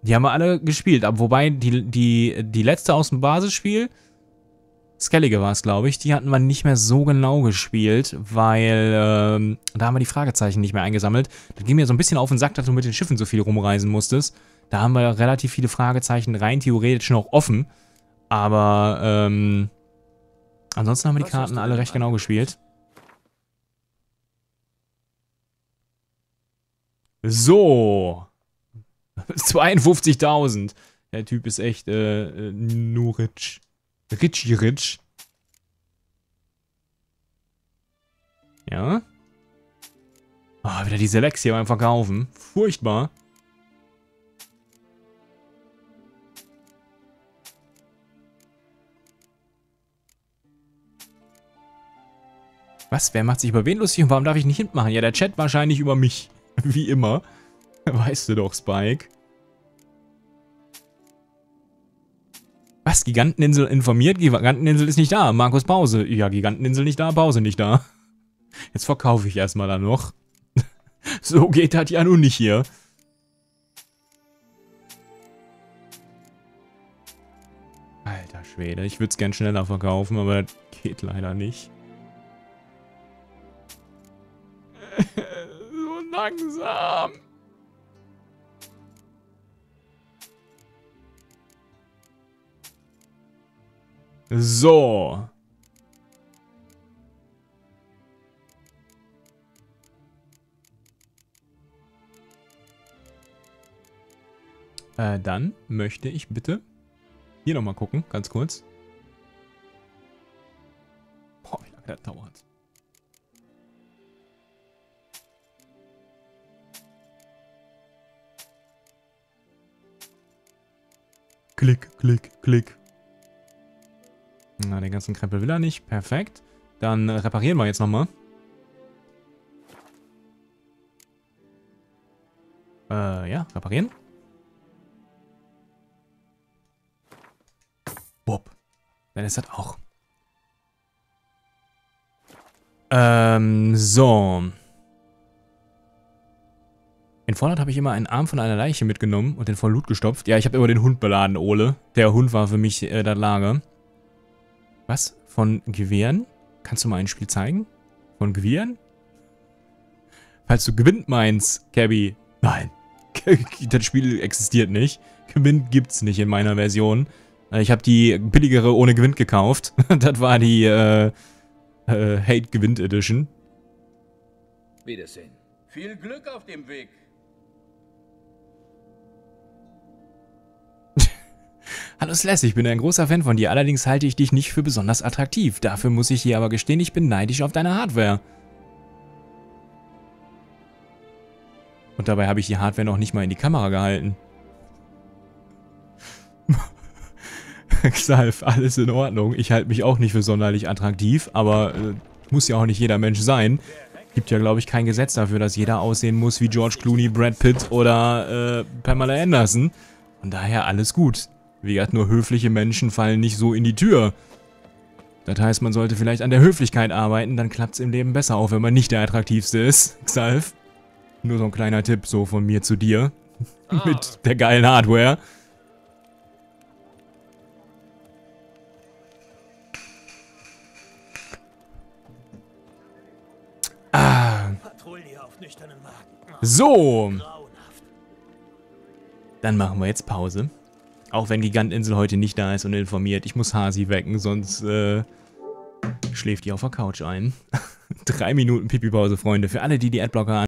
Die haben wir alle gespielt, aber wobei die, die, die letzte aus dem Basisspiel, Skellige war es, glaube ich, die hatten wir nicht mehr so genau gespielt, weil ähm, da haben wir die Fragezeichen nicht mehr eingesammelt. Das ging mir so ein bisschen auf den Sack, dass du mit den Schiffen so viel rumreisen musstest. Da haben wir relativ viele Fragezeichen rein theoretisch noch offen. Aber, ähm, ansonsten haben wir die Karten alle recht genau gespielt. So. zweiundfünfzigtausend. Der Typ ist echt, äh, nur rich. Richie rich. Ja. Ah, wieder diese Lex hier beim Verkaufen. Furchtbar. Was? Wer macht sich über wen lustig und warum darf ich nicht mitmachen? Ja, der Chat wahrscheinlich über mich. Wie immer. Weißt du doch, Spike. Was? Giganteninsel informiert? Giganteninsel ist nicht da. Markus, Pause. Ja, Giganteninsel nicht da, Pause nicht da. Jetzt verkaufe ich erstmal da noch. So geht das ja nun nicht hier. Alter Schwede, ich würde es gern schneller verkaufen, aber das geht leider nicht. So langsam. So. Äh, dann möchte ich bitte hier nochmal gucken, ganz kurz. Boah, wie lange das dauert. Klick, klick, klick. Na, den ganzen Krempel will er nicht. Perfekt. Dann reparieren wir jetzt nochmal. Äh, ja, reparieren. Bob. Dann ist das auch. Ähm, so. In Fallout habe ich immer einen Arm von einer Leiche mitgenommen und den voll Loot gestopft. Ja, ich habe immer den Hund beladen, Ole. Der Hund war für mich äh, das Lager. Was? Von Gewehren? Kannst du mal ein Spiel zeigen? Von Gewehren? Falls du gewinnt meinst, Cabby. Nein. Das Spiel existiert nicht. Gewinn gibt's nicht in meiner Version. Ich habe die billigere ohne Gewinn gekauft. Das war die äh, äh, Hate-Gewinn-Edition. Wiedersehen. Viel Glück auf dem Weg. Hallo Slash, ich bin ein großer Fan von dir, allerdings halte ich dich nicht für besonders attraktiv. Dafür muss ich dir aber gestehen, ich bin neidisch auf deine Hardware. Und dabei habe ich die Hardware noch nicht mal in die Kamera gehalten. Xalf, alles in Ordnung. Ich halte mich auch nicht für sonderlich attraktiv, aber äh, muss ja auch nicht jeder Mensch sein. Gibt ja, glaube ich, kein Gesetz dafür, dass jeder aussehen muss wie George Clooney, Brad Pitt oder äh, Pamela Anderson. Von daher alles gut. Wie gesagt, nur höfliche Menschen fallen nicht so in die Tür. Das heißt, man sollte vielleicht an der Höflichkeit arbeiten, dann klappt es im Leben besser auf, wenn man nicht der Attraktivste ist. Xalf. Nur so ein kleiner Tipp, so von mir zu dir. Ah. Mit der geilen Hardware. Ah. So. Dann machen wir jetzt Pause. Auch wenn Gigantinsel heute nicht da ist und informiert. Ich muss Hasi wecken, sonst äh, schläft die auf der Couch ein. Drei Minuten Pipi-Pause, Freunde. Für alle, die die Adblocker an...